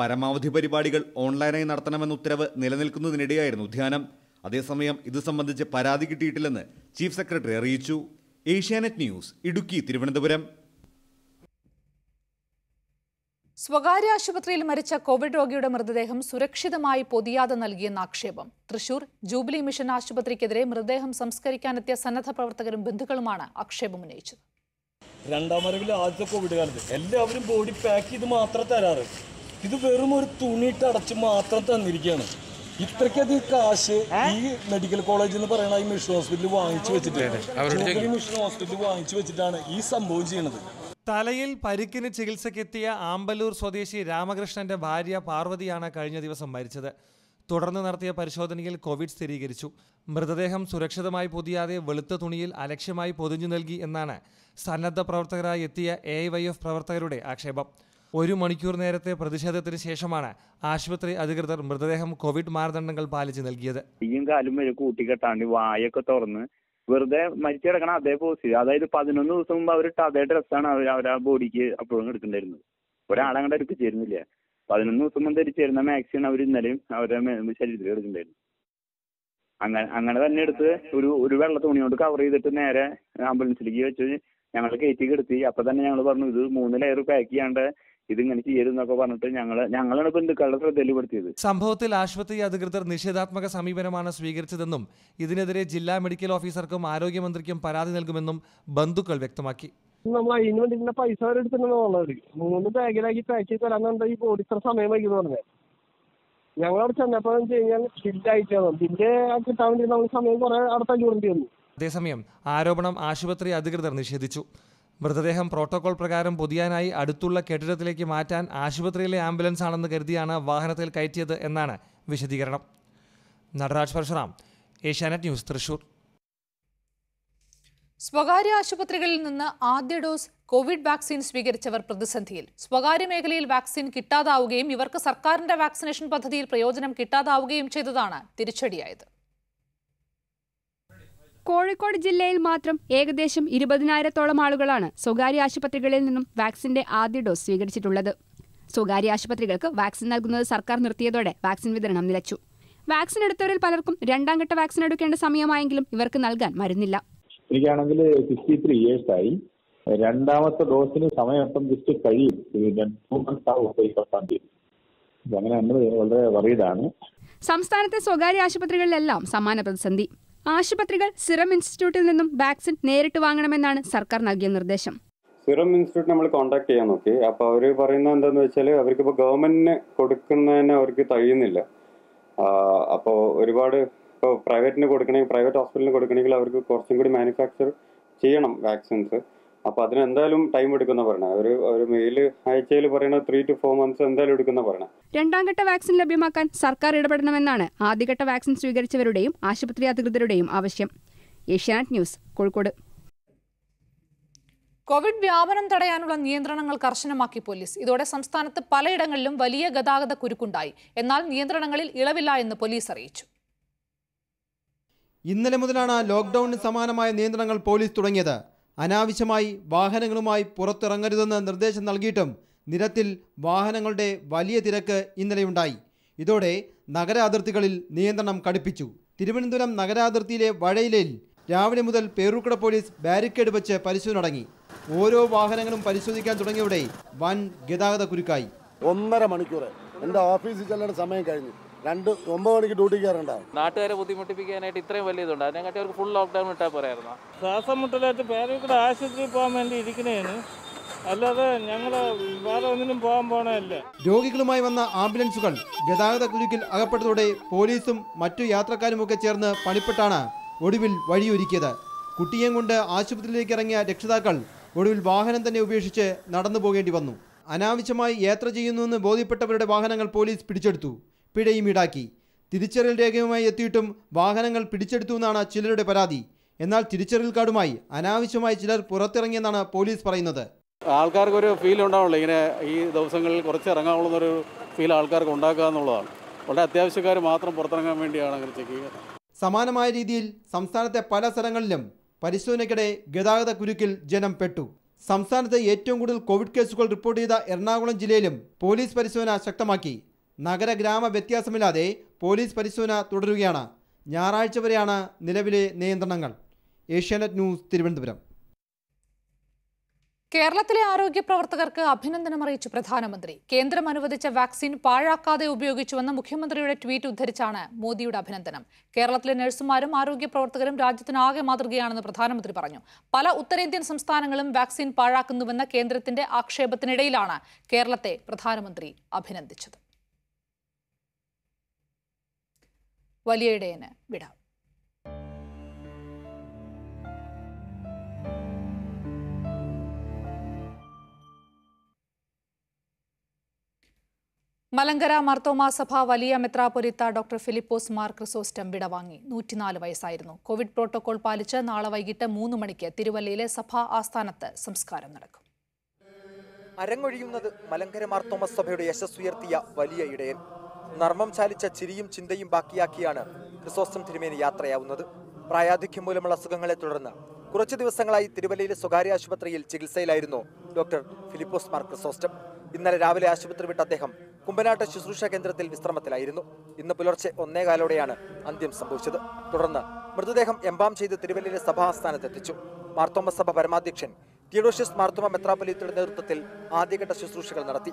പരമാവധി പരിപാടികൾ ഓൺലൈനായി നടത്തണമെന്ന ഉത്തരവ് നിലനിൽക്കുന്നതിനിടെയായിരുന്നു ധ്യാനം. അതേസമയം ഇത് സംബന്ധിച്ച് പരാതി കിട്ടിയിട്ടില്ലെന്ന് ചീഫ് സെക്രട്ടറി അറിയിച്ചു. ഏഷ്യാനെറ്റ് ന്യൂസ്, ഇടുക്കി, തിരുവനന്തപുരം. സ്വകാര്യ ആശുപത്രിയിൽ മരിച്ച കോവിഡ് രോഗിയുടെ മൃതദേഹം സുരക്ഷിതമായി പൊതിയാതെ നൽകിയെന്ന ആക്ഷേപം. തൃശൂർ ജൂബിലി മിഷൻ ആശുപത്രിക്കെതിരെ മൃതദേഹം സംസ്കരിക്കാനെത്തിയ സന്നദ്ധ പ്രവർത്തകരും ബന്ധുക്കളുമാണ് ആക്ഷേപം ഉന്നയിച്ചത്. രണ്ടാം വരവിൽ ആദ്യത്തെ കോവിഡ് കാലത്ത് എല്ലാവരും ബോഡി പാക്ക് ചെയ്ത് മാത്രം തരാറ്. ഇത് വെറും ഒരു തുണിയിട്ട് അടച്ച് മാത്രം തന്നിരിക്കുകയാണ്. ഇത്രയ്ക്കധികം കാശ് ഈ മെഡിക്കൽ കോളേജ് എന്ന് പറയുന്ന ഈ മിഷൻ ഹോസ്പിറ്റലിൽ വാങ്ങിച്ചു വെച്ചിട്ടാണ് ജൂബിലി മിഷൻ ഹോസ്പിറ്റലിൽ വാങ്ങിച്ചു വെച്ചിട്ടാണ് ഈ സംഭവം ചെയ്യുന്നത്. തലയിൽ പരിക്കിന് ചികിത്സക്കെത്തിയ ആമ്പല്ലൂർ സ്വദേശി രാമകൃഷ്ണന്റെ ഭാര്യ പാർവതിയാണ് കഴിഞ്ഞ ദിവസം മരിച്ചത്. തുടർന്ന് നടത്തിയ പരിശോധനയിൽ കോവിഡ് സ്ഥിരീകരിച്ചു. മൃതദേഹം സുരക്ഷിതമായി പൊതിയാതെ വെളുത്ത തുണിയിൽ അലക്ഷ്യമായി പൊതിഞ്ഞു നൽകി എന്നാണ് സന്നദ്ധ പ്രവർത്തകരായി എത്തിയ എ വൈ എഫ് പ്രവർത്തകരുടെ ആക്ഷേപം. ഒരു മണിക്കൂർ നേരത്തെ പ്രതിഷേധത്തിന് ശേഷമാണ് ആശുപത്രി അധികൃതർ മൃതദേഹം കോവിഡ് മാനദണ്ഡങ്ങൾ പാലിച്ച് നൽകിയത്. കയ്യും കാലും വരെ കൂട്ടിക്കെട്ടാണ്ട് വായൊക്കെ തുറന്ന് വെറുതെ മരിച്ചു കിടക്കണം അതേ പോസ്. അതായത് പതിനൊന്ന് ദിവസം മുമ്പ് അവരിട്ട് അതേ ഡ്രസ്സാണ് അവർ അവരാ ബോഡിക്ക് അപ്പോഴും എടുക്കേണ്ടിയിരുന്നത്. ഒരാളങ്ങടെ എടുത്ത് ചേരുന്നില്ല. പതിനൊന്ന് ദിവസം മുമ്പ് ധരിച്ചേരുന്ന മാക്സിമം അവർ ഇന്നലെയും അവരുടെ ശരീരത്തിൽ എടുക്കണ്ടായിരുന്നു. അങ്ങനെ അങ്ങനെ തന്നെ എടുത്ത് ഒരു ഒരു വെള്ള തുണി കൊണ്ട് കവർ ചെയ്തിട്ട് നേരെ ആംബുലൻസിലേക്ക് വെച്ച് ഞങ്ങൾ കയറ്റി എടുത്തി. അപ്പൊ തന്നെ ഞങ്ങൾ പറഞ്ഞു ഇത് മൂന്ന് ലെയർ പാക്ക് ചെയ്യാണ്ട് ഇതിങ്ങനെ ചെയ്യരുതെന്നൊക്കെ പറഞ്ഞിട്ട് ഞങ്ങൾ ഞങ്ങളാണ് ബന്ധുക്കളുടെ ശ്രദ്ധയിൽപ്പെടുത്തിയത്. സംഭവത്തിൽ ആശുപത്രി അധികൃതർ നിഷേധാത്മക സമീപനമാണ് സ്വീകരിച്ചതെന്നും ഇതിനെതിരെ ജില്ലാ മെഡിക്കൽ ഓഫീസർക്കും ആരോഗ്യമന്ത്രിക്കും പരാതി നൽകുമെന്നും ബന്ധുക്കൾ വ്യക്തമാക്കി. നമ്മൾ അതിനുവേണ്ടി പിന്നെ പൈസ വരെ എടുത്തിട്ടുണ്ടെന്ന് പറഞ്ഞവർ മൂന്ന് ബാഗിലാക്കി പാക്ക് ചെയ്ത് തരാന്നുണ്ടെങ്കിൽ ഇപ്പോൾ ഇത്ര സമയം വൈകി പറഞ്ഞത്. ഞങ്ങളവിടെ ചെന്നപ്പോൾ എന്ന് വെച്ച് കഴിഞ്ഞാൽ ബില്ലായിട്ടാണ് ബില്ല് കിട്ടാൻ വേണ്ടി നമ്മൾ സമയം കുറെ അവിടെ തല്ലുകൊണ്ടി വന്നു. അതേസമയം ആരോപണം ആശുപത്രി അധികൃതർ നിഷേധിച്ചു. മൃതദേഹം പ്രോട്ടോകോൾ പ്രകാരം പൊതിയാനായി അടുത്തുള്ള കെട്ടിടത്തിലേക്ക് മാറ്റാൻ ആശുപത്രിയിലെ ആംബുലൻസ് ആണെന്ന് കരുതിയാണ് വാഹനത്തിൽ കയറ്റിയത് എന്നാണ് വിശദീകരണം. നടരാജ് പരശുറാം, ഏഷ്യാനെറ്റ് ന്യൂസ്, തൃശൂർ. സ്വകാര്യ ആശുപത്രികളിൽ നിന്ന് ആദ്യ ഡോസ് കോവിഡ് വാക്സിൻ സ്വീകരിച്ചവർ പ്രതിസന്ധിയിൽ. സ്വകാര്യ മേഖലയിൽ വാക്സിൻ കിട്ടാതാവുകയും ഇവർക്ക് സർക്കാരിന്റെ വാക്സിനേഷൻ പദ്ധതിയിൽ പ്രയോജനം കിട്ടാതാവുകയും ചെയ്തതാണ് തിരിച്ചടിയായത്. കോഴിക്കോട് ജില്ലയിൽ മാത്രം ഏകദേശം ഇരുപതിനായിരത്തോളം ആളുകളാണ് സ്വകാര്യ ആശുപത്രികളിൽ നിന്നും വാക്സിന്റെ ആദ്യ ഡോസ് സ്വീകരിച്ചിട്ടുള്ളത്. സ്വകാര്യ ആശുപത്രികൾക്ക് വാക്സിൻ നൽകുന്നത് സർക്കാർ നിർത്തിയതോടെ വാക്സിൻ വിതരണം നിലച്ചു. വാക്സിൻ എടുത്തവരിൽ പലർക്കും രണ്ടാം ഘട്ട വാക്സിൻ എടുക്കേണ്ട സമയമായെങ്കിലും ഇവർക്ക് നൽകാൻ മരുന്നില്ല. എനിക്കാണെങ്കിൽ സിക്സ്റ്റി ത്രീ ഇയേഴ്സ് ആയി. രണ്ടാമത്തെ ഡോസിന് സമയം അപ്പം ജസ്റ്റ് കഴിയും, ടു മന്ത്സ് ആവും പത്താം തീയതി. അങ്ങനെ നമ്മൾ വളരെ വറീഡാണ്. സംസ്ഥാനത്തെ സ്വകാര്യ ആശുപത്രികളിലെല്ലാം സമാന പ്രതിസന്ധി. ആശുപത്രികൾ സിറം ഇൻസ്റ്റിറ്റ്യൂട്ടിൽ നിന്നും വാക്സിൻ നേരിട്ട് വാങ്ങണമെന്നാണ് സർക്കാർ നൽകിയ നിർദ്ദേശം. സിറം ഇൻസ്റ്റിറ്റ്യൂട്ട് നമ്മൾ കോൺടാക്ട് ചെയ്യാൻ നോക്കി. അപ്പൊ അവര് പറയുന്നത് എന്താന്ന് വെച്ചാൽ അവർക്ക് ഇപ്പൊ ഗവൺമെന്റിന് കൊടുക്കുന്നതിന് അവർക്ക് കഴിയുന്നില്ല. അപ്പോ ഒരുപാട് ഇപ്പോൾ പ്രൈവറ്റിന് കൊടുക്കണമെങ്കിൽ പ്രൈവറ്റ് ഹോസ്പിറ്റലിന് കൊടുക്കണമെങ്കിൽ അവർക്ക് കുറച്ചും കൂടി മാനുഫാക്ചർ ചെയ്യണം വാക്സിൻസ്. അപ്പോൾ അതിനെന്തായാലും ടൈം എടുക്കുന്ന പറയണേ. ഒരു ഒരു മെയിൽ ആഴ്ചയിൽ പറയണ ത്രീ ടു ഫോർ മന്ത്സ് എന്തായാലും എടുക്കുന്ന പറയണേ. രണ്ടാം ഘട്ട വാക്സിൻ ലഭ്യമാക്കാൻ സർക്കാർ ഇടപെടണമെന്നാണ് ആദ്യഘട്ട വാക്സിൻ സ്വീകരിച്ചവരുടെയും ആശുപത്രി അധികൃതരുടെയും ആവശ്യം. ഏഷ്യാനെറ്റ് ന്യൂസ്, കോഴിക്കോട്. കോവിഡ് വ്യാപനം തടയാനുള്ള നിയന്ത്രണങ്ങൾ കർശനമാക്കി പോലീസ്. ഇതോടെ സംസ്ഥാനത്ത് പലയിടങ്ങളിലും വലിയ ഗതാഗത കുരുക്കുണ്ടായി. എന്നാൽ നിയന്ത്രണങ്ങളിൽ ഇളവില്ല എന്ന് പോലീസ് അറിയിച്ചു. ഇന്നലെ മുതലാണ് ലോക്ക്ഡൌണിന് സമാനമായ നിയന്ത്രണങ്ങൾ പോലീസ് തുടങ്ങിയത്. അനാവശ്യമായി വാഹനങ്ങളുമായി പുറത്തിറങ്ങരുതെന്ന് നിർദ്ദേശം നൽകിയിട്ടും നിരത്തിൽ വാഹനങ്ങളുടെ വലിയ തിരക്ക് ഇന്നലെയുണ്ടായി. ഇതോടെ നഗര അതിർത്തികളിൽ നിയന്ത്രണം കടുപ്പിച്ചു. തിരുവനന്തപുരം നഗരാതിർത്തിയിലെ വഴയിലയിൽ രാവിലെ മുതൽ പേരൂർക്കട പോലീസ് ബാരിക്കേഡ് വെച്ച് പരിശോധന തുടങ്ങി. ഓരോ വാഹനങ്ങളും പരിശോധിക്കാൻ തുടങ്ങിയവിടെ വൻ ഗതാഗത കുരുക്കായി. ഒന്നര മണിക്കൂർ എൻ്റെ ഓഫീസിൽ ചെല്ലേണ്ട സമയം കഴിഞ്ഞു. രണ്ട് ഒമ്പത് മണിക്ക് ഡ്യൂട്ടി കയറണ്ടാവും. നാട്ടുകാരെ ബുദ്ധിമുട്ടിപ്പിക്കാനായിട്ട് ഇത്രയും വലിയ ഇതുണ്ട്. അതിനെക്കാട്ടി അവർക്ക് ഫുൾ ലോക്ക്ഡൌൺ ഇട്ടാൽ പോരായിരുന്നു. ശ്വാസം മുട്ടലായിട്ട് പേരൂർക്കട ആശുപത്രിയിൽ പോകാൻ വേണ്ടി ഇരിക്കുന്നതിന്, അല്ലാതെ ഞങ്ങൾ വേറെ ഒന്നിനും പോകാൻ പോകണമല്ല. രോഗികളുമായി വന്ന ആംബുലൻസുകൾ ഗതാഗത കുരുക്കിൽ അകപ്പെട്ടതോടെ പോലീസും മറ്റു യാത്രക്കാരുമൊക്കെ ചേർന്ന് പണിപ്പെട്ടാണ് ഒടുവിൽ വഴിയൊരുക്കിയത്. കുട്ടിയെയും കൊണ്ട് ആശുപത്രിയിലേക്ക് ഇറങ്ങിയ രക്ഷിതാക്കൾ ഒടുവിൽ വാഹനം തന്നെ ഉപേക്ഷിച്ച് നടന്നു പോകേണ്ടി വന്നു. അനാവശ്യമായി യാത്ര ചെയ്യുന്നുവെന്ന് ബോധ്യപ്പെട്ടവരുടെ വാഹനങ്ങൾ പോലീസ് പിടിച്ചെടുത്തു. പിഴയും ഈടാക്കി. തിരിച്ചറിയൽ രേഖയുമായി എത്തിയിട്ടും വാഹനങ്ങൾ പിടിച്ചെടുത്തുവെന്നാണ് ചിലരുടെ പരാതി. എന്നാൽ തിരിച്ചറിയൽ കാർഡുമായി അനാവശ്യമായി ചിലർ പുറത്തിറങ്ങിയെന്നാണ് പോലീസ് പറയുന്നത്. ആൾക്കാർക്ക് ഒരു ഫീൽ ഉണ്ടാവുള്ളൂ, ഇങ്ങനെ ഈ ദിവസങ്ങളിൽ കുറച്ച് ഇറങ്ങാവുള്ള എന്നൊരു ഫീൽ ആൾക്കാർക്ക് ഉണ്ടാക്കുക എന്നുള്ളതാണ്. വളരെ അത്യാവശ്യക്കാർ മാത്രം പുറത്തിറങ്ങാൻ വേണ്ടിയാണ് അങ്ങനെ ചെക്ക് ചെയ്യുന്നത്. സമാനമായ രീതിയിൽ സംസ്ഥാനത്തെ പല സ്ഥലങ്ങളിലും പരിശോധനയ്ക്കിടെ ഗതാഗത കുരുക്കിൽ ജനം പെട്ടു. സംസ്ഥാനത്ത് ഏറ്റവും കൂടുതൽ കോവിഡ് കേസുകൾ റിപ്പോർട്ട് ചെയ്ത എറണാകുളം ജില്ലയിലും പോലീസ് പരിശോധന ശക്തമാക്കി. നഗര ഗ്രാമ വ്യത്യാസമില്ലാതെ പോലീസ് പരിശോധന തുടരുകയാണ്. ഞായറാഴ്ച വരെയാണ് നിലവിലെ നിയന്ത്രണങ്ങൾ. ഏഷ്യാനെറ്റ് ന്യൂസ്, തിരുവനന്തപുരം. കേരളത്തിലെ ആരോഗ്യ പ്രവർത്തകർക്ക് അഭിനന്ദനം അറിയിച്ചു പ്രധാനമന്ത്രി. കേന്ദ്രം അനുവദിച്ച വാക്സിൻ പാഴാക്കാതെ ഉപയോഗിച്ചുവെന്ന മുഖ്യമന്ത്രിയുടെ ട്വീറ്റ് ഉദ്ധരിച്ചാണ് മോദിയുടെ അഭിനന്ദനം. കേരളത്തിലെ നഴ്സുമാരും ആരോഗ്യ പ്രവർത്തകരും രാജ്യത്തിനാകെ മാതൃകയാണെന്ന് പ്രധാനമന്ത്രി പറഞ്ഞു. പല ഉത്തരേന്ത്യൻ സംസ്ഥാനങ്ങളും വാക്സിൻ പാഴാക്കുന്നുവെന്ന കേന്ദ്രത്തിന്റെ ആക്ഷേപത്തിനിടയിലാണ് കേരളത്തെ പ്രധാനമന്ത്രി അഭിനന്ദിച്ചത്. വലിയ ഇടയന് വിടാം. മലങ്കര മാർത്തോമാ സഭ വലിയ മെത്രാപൊലിത്ത ഡോക്ടർ ഫിലിപ്പോസ് മാർ ക്രിസോസ്റ്റം വിടവാങ്ങി. നൂറ്റിനാല് വയസ്സായിരുന്നു. കോവിഡ് പ്രോട്ടോകോൾ പാലിച്ച് നാളെ വൈകിട്ട് മൂന്ന് മണിക്ക് തിരുവല്ലയിലെ സഭാ ആസ്ഥാനത്ത് സംസ്കാരം നടക്കും. അരങ്ങൊഴിയുന്നത് മലങ്കര മാർത്തോമാ സഭയുടെ യശസ്സുയർത്തിയ വലിയ ഇടയൻ. നർമ്മം ചാലിച്ച ചിരിയും ചിന്തയും ബാക്കിയാക്കിയാണ് ക്രിസോസ്റ്റം തിരുമേനി യാത്രയാവുന്നത്. പ്രായാധിക്യം മൂലമുള്ള അസുഖങ്ങളെ തുടർന്ന് കുറച്ചു ദിവസങ്ങളായി തിരുവല്ലയിലെ സ്വകാര്യ ആശുപത്രിയിൽ ചികിത്സയിലായിരുന്നു ഡോക്ടർ ഫിലിപ്പോസ് മാർ ക്രിസോസ്റ്റം. ഇന്നലെ രാവിലെ ആശുപത്രി വിട്ട അദ്ദേഹം കുമ്പനാട്ട് ശുശ്രൂഷാ കേന്ദ്രത്തിൽ വിശ്രമത്തിലായിരുന്നു. ഇന്ന് പുലർച്ചെ ഒന്നേകാലോടെയാണ് അന്ത്യം സംഭവിച്ചത്. തുടർന്ന് മൃതദേഹം എംബാം ചെയ്ത് തിരുവല്ലയിലെ സഭാസ്ഥാനത്തെത്തിച്ചു. മാർത്തോമ സഭ പരമാധ്യക്ഷൻ തിയോഡോഷ്യസ് മാർത്തോമ മെത്രാപ്പൊലീത്തയുടെ നേതൃത്വത്തിൽ ആദ്യഘട്ട ശുശ്രൂഷകൾ നടത്തി.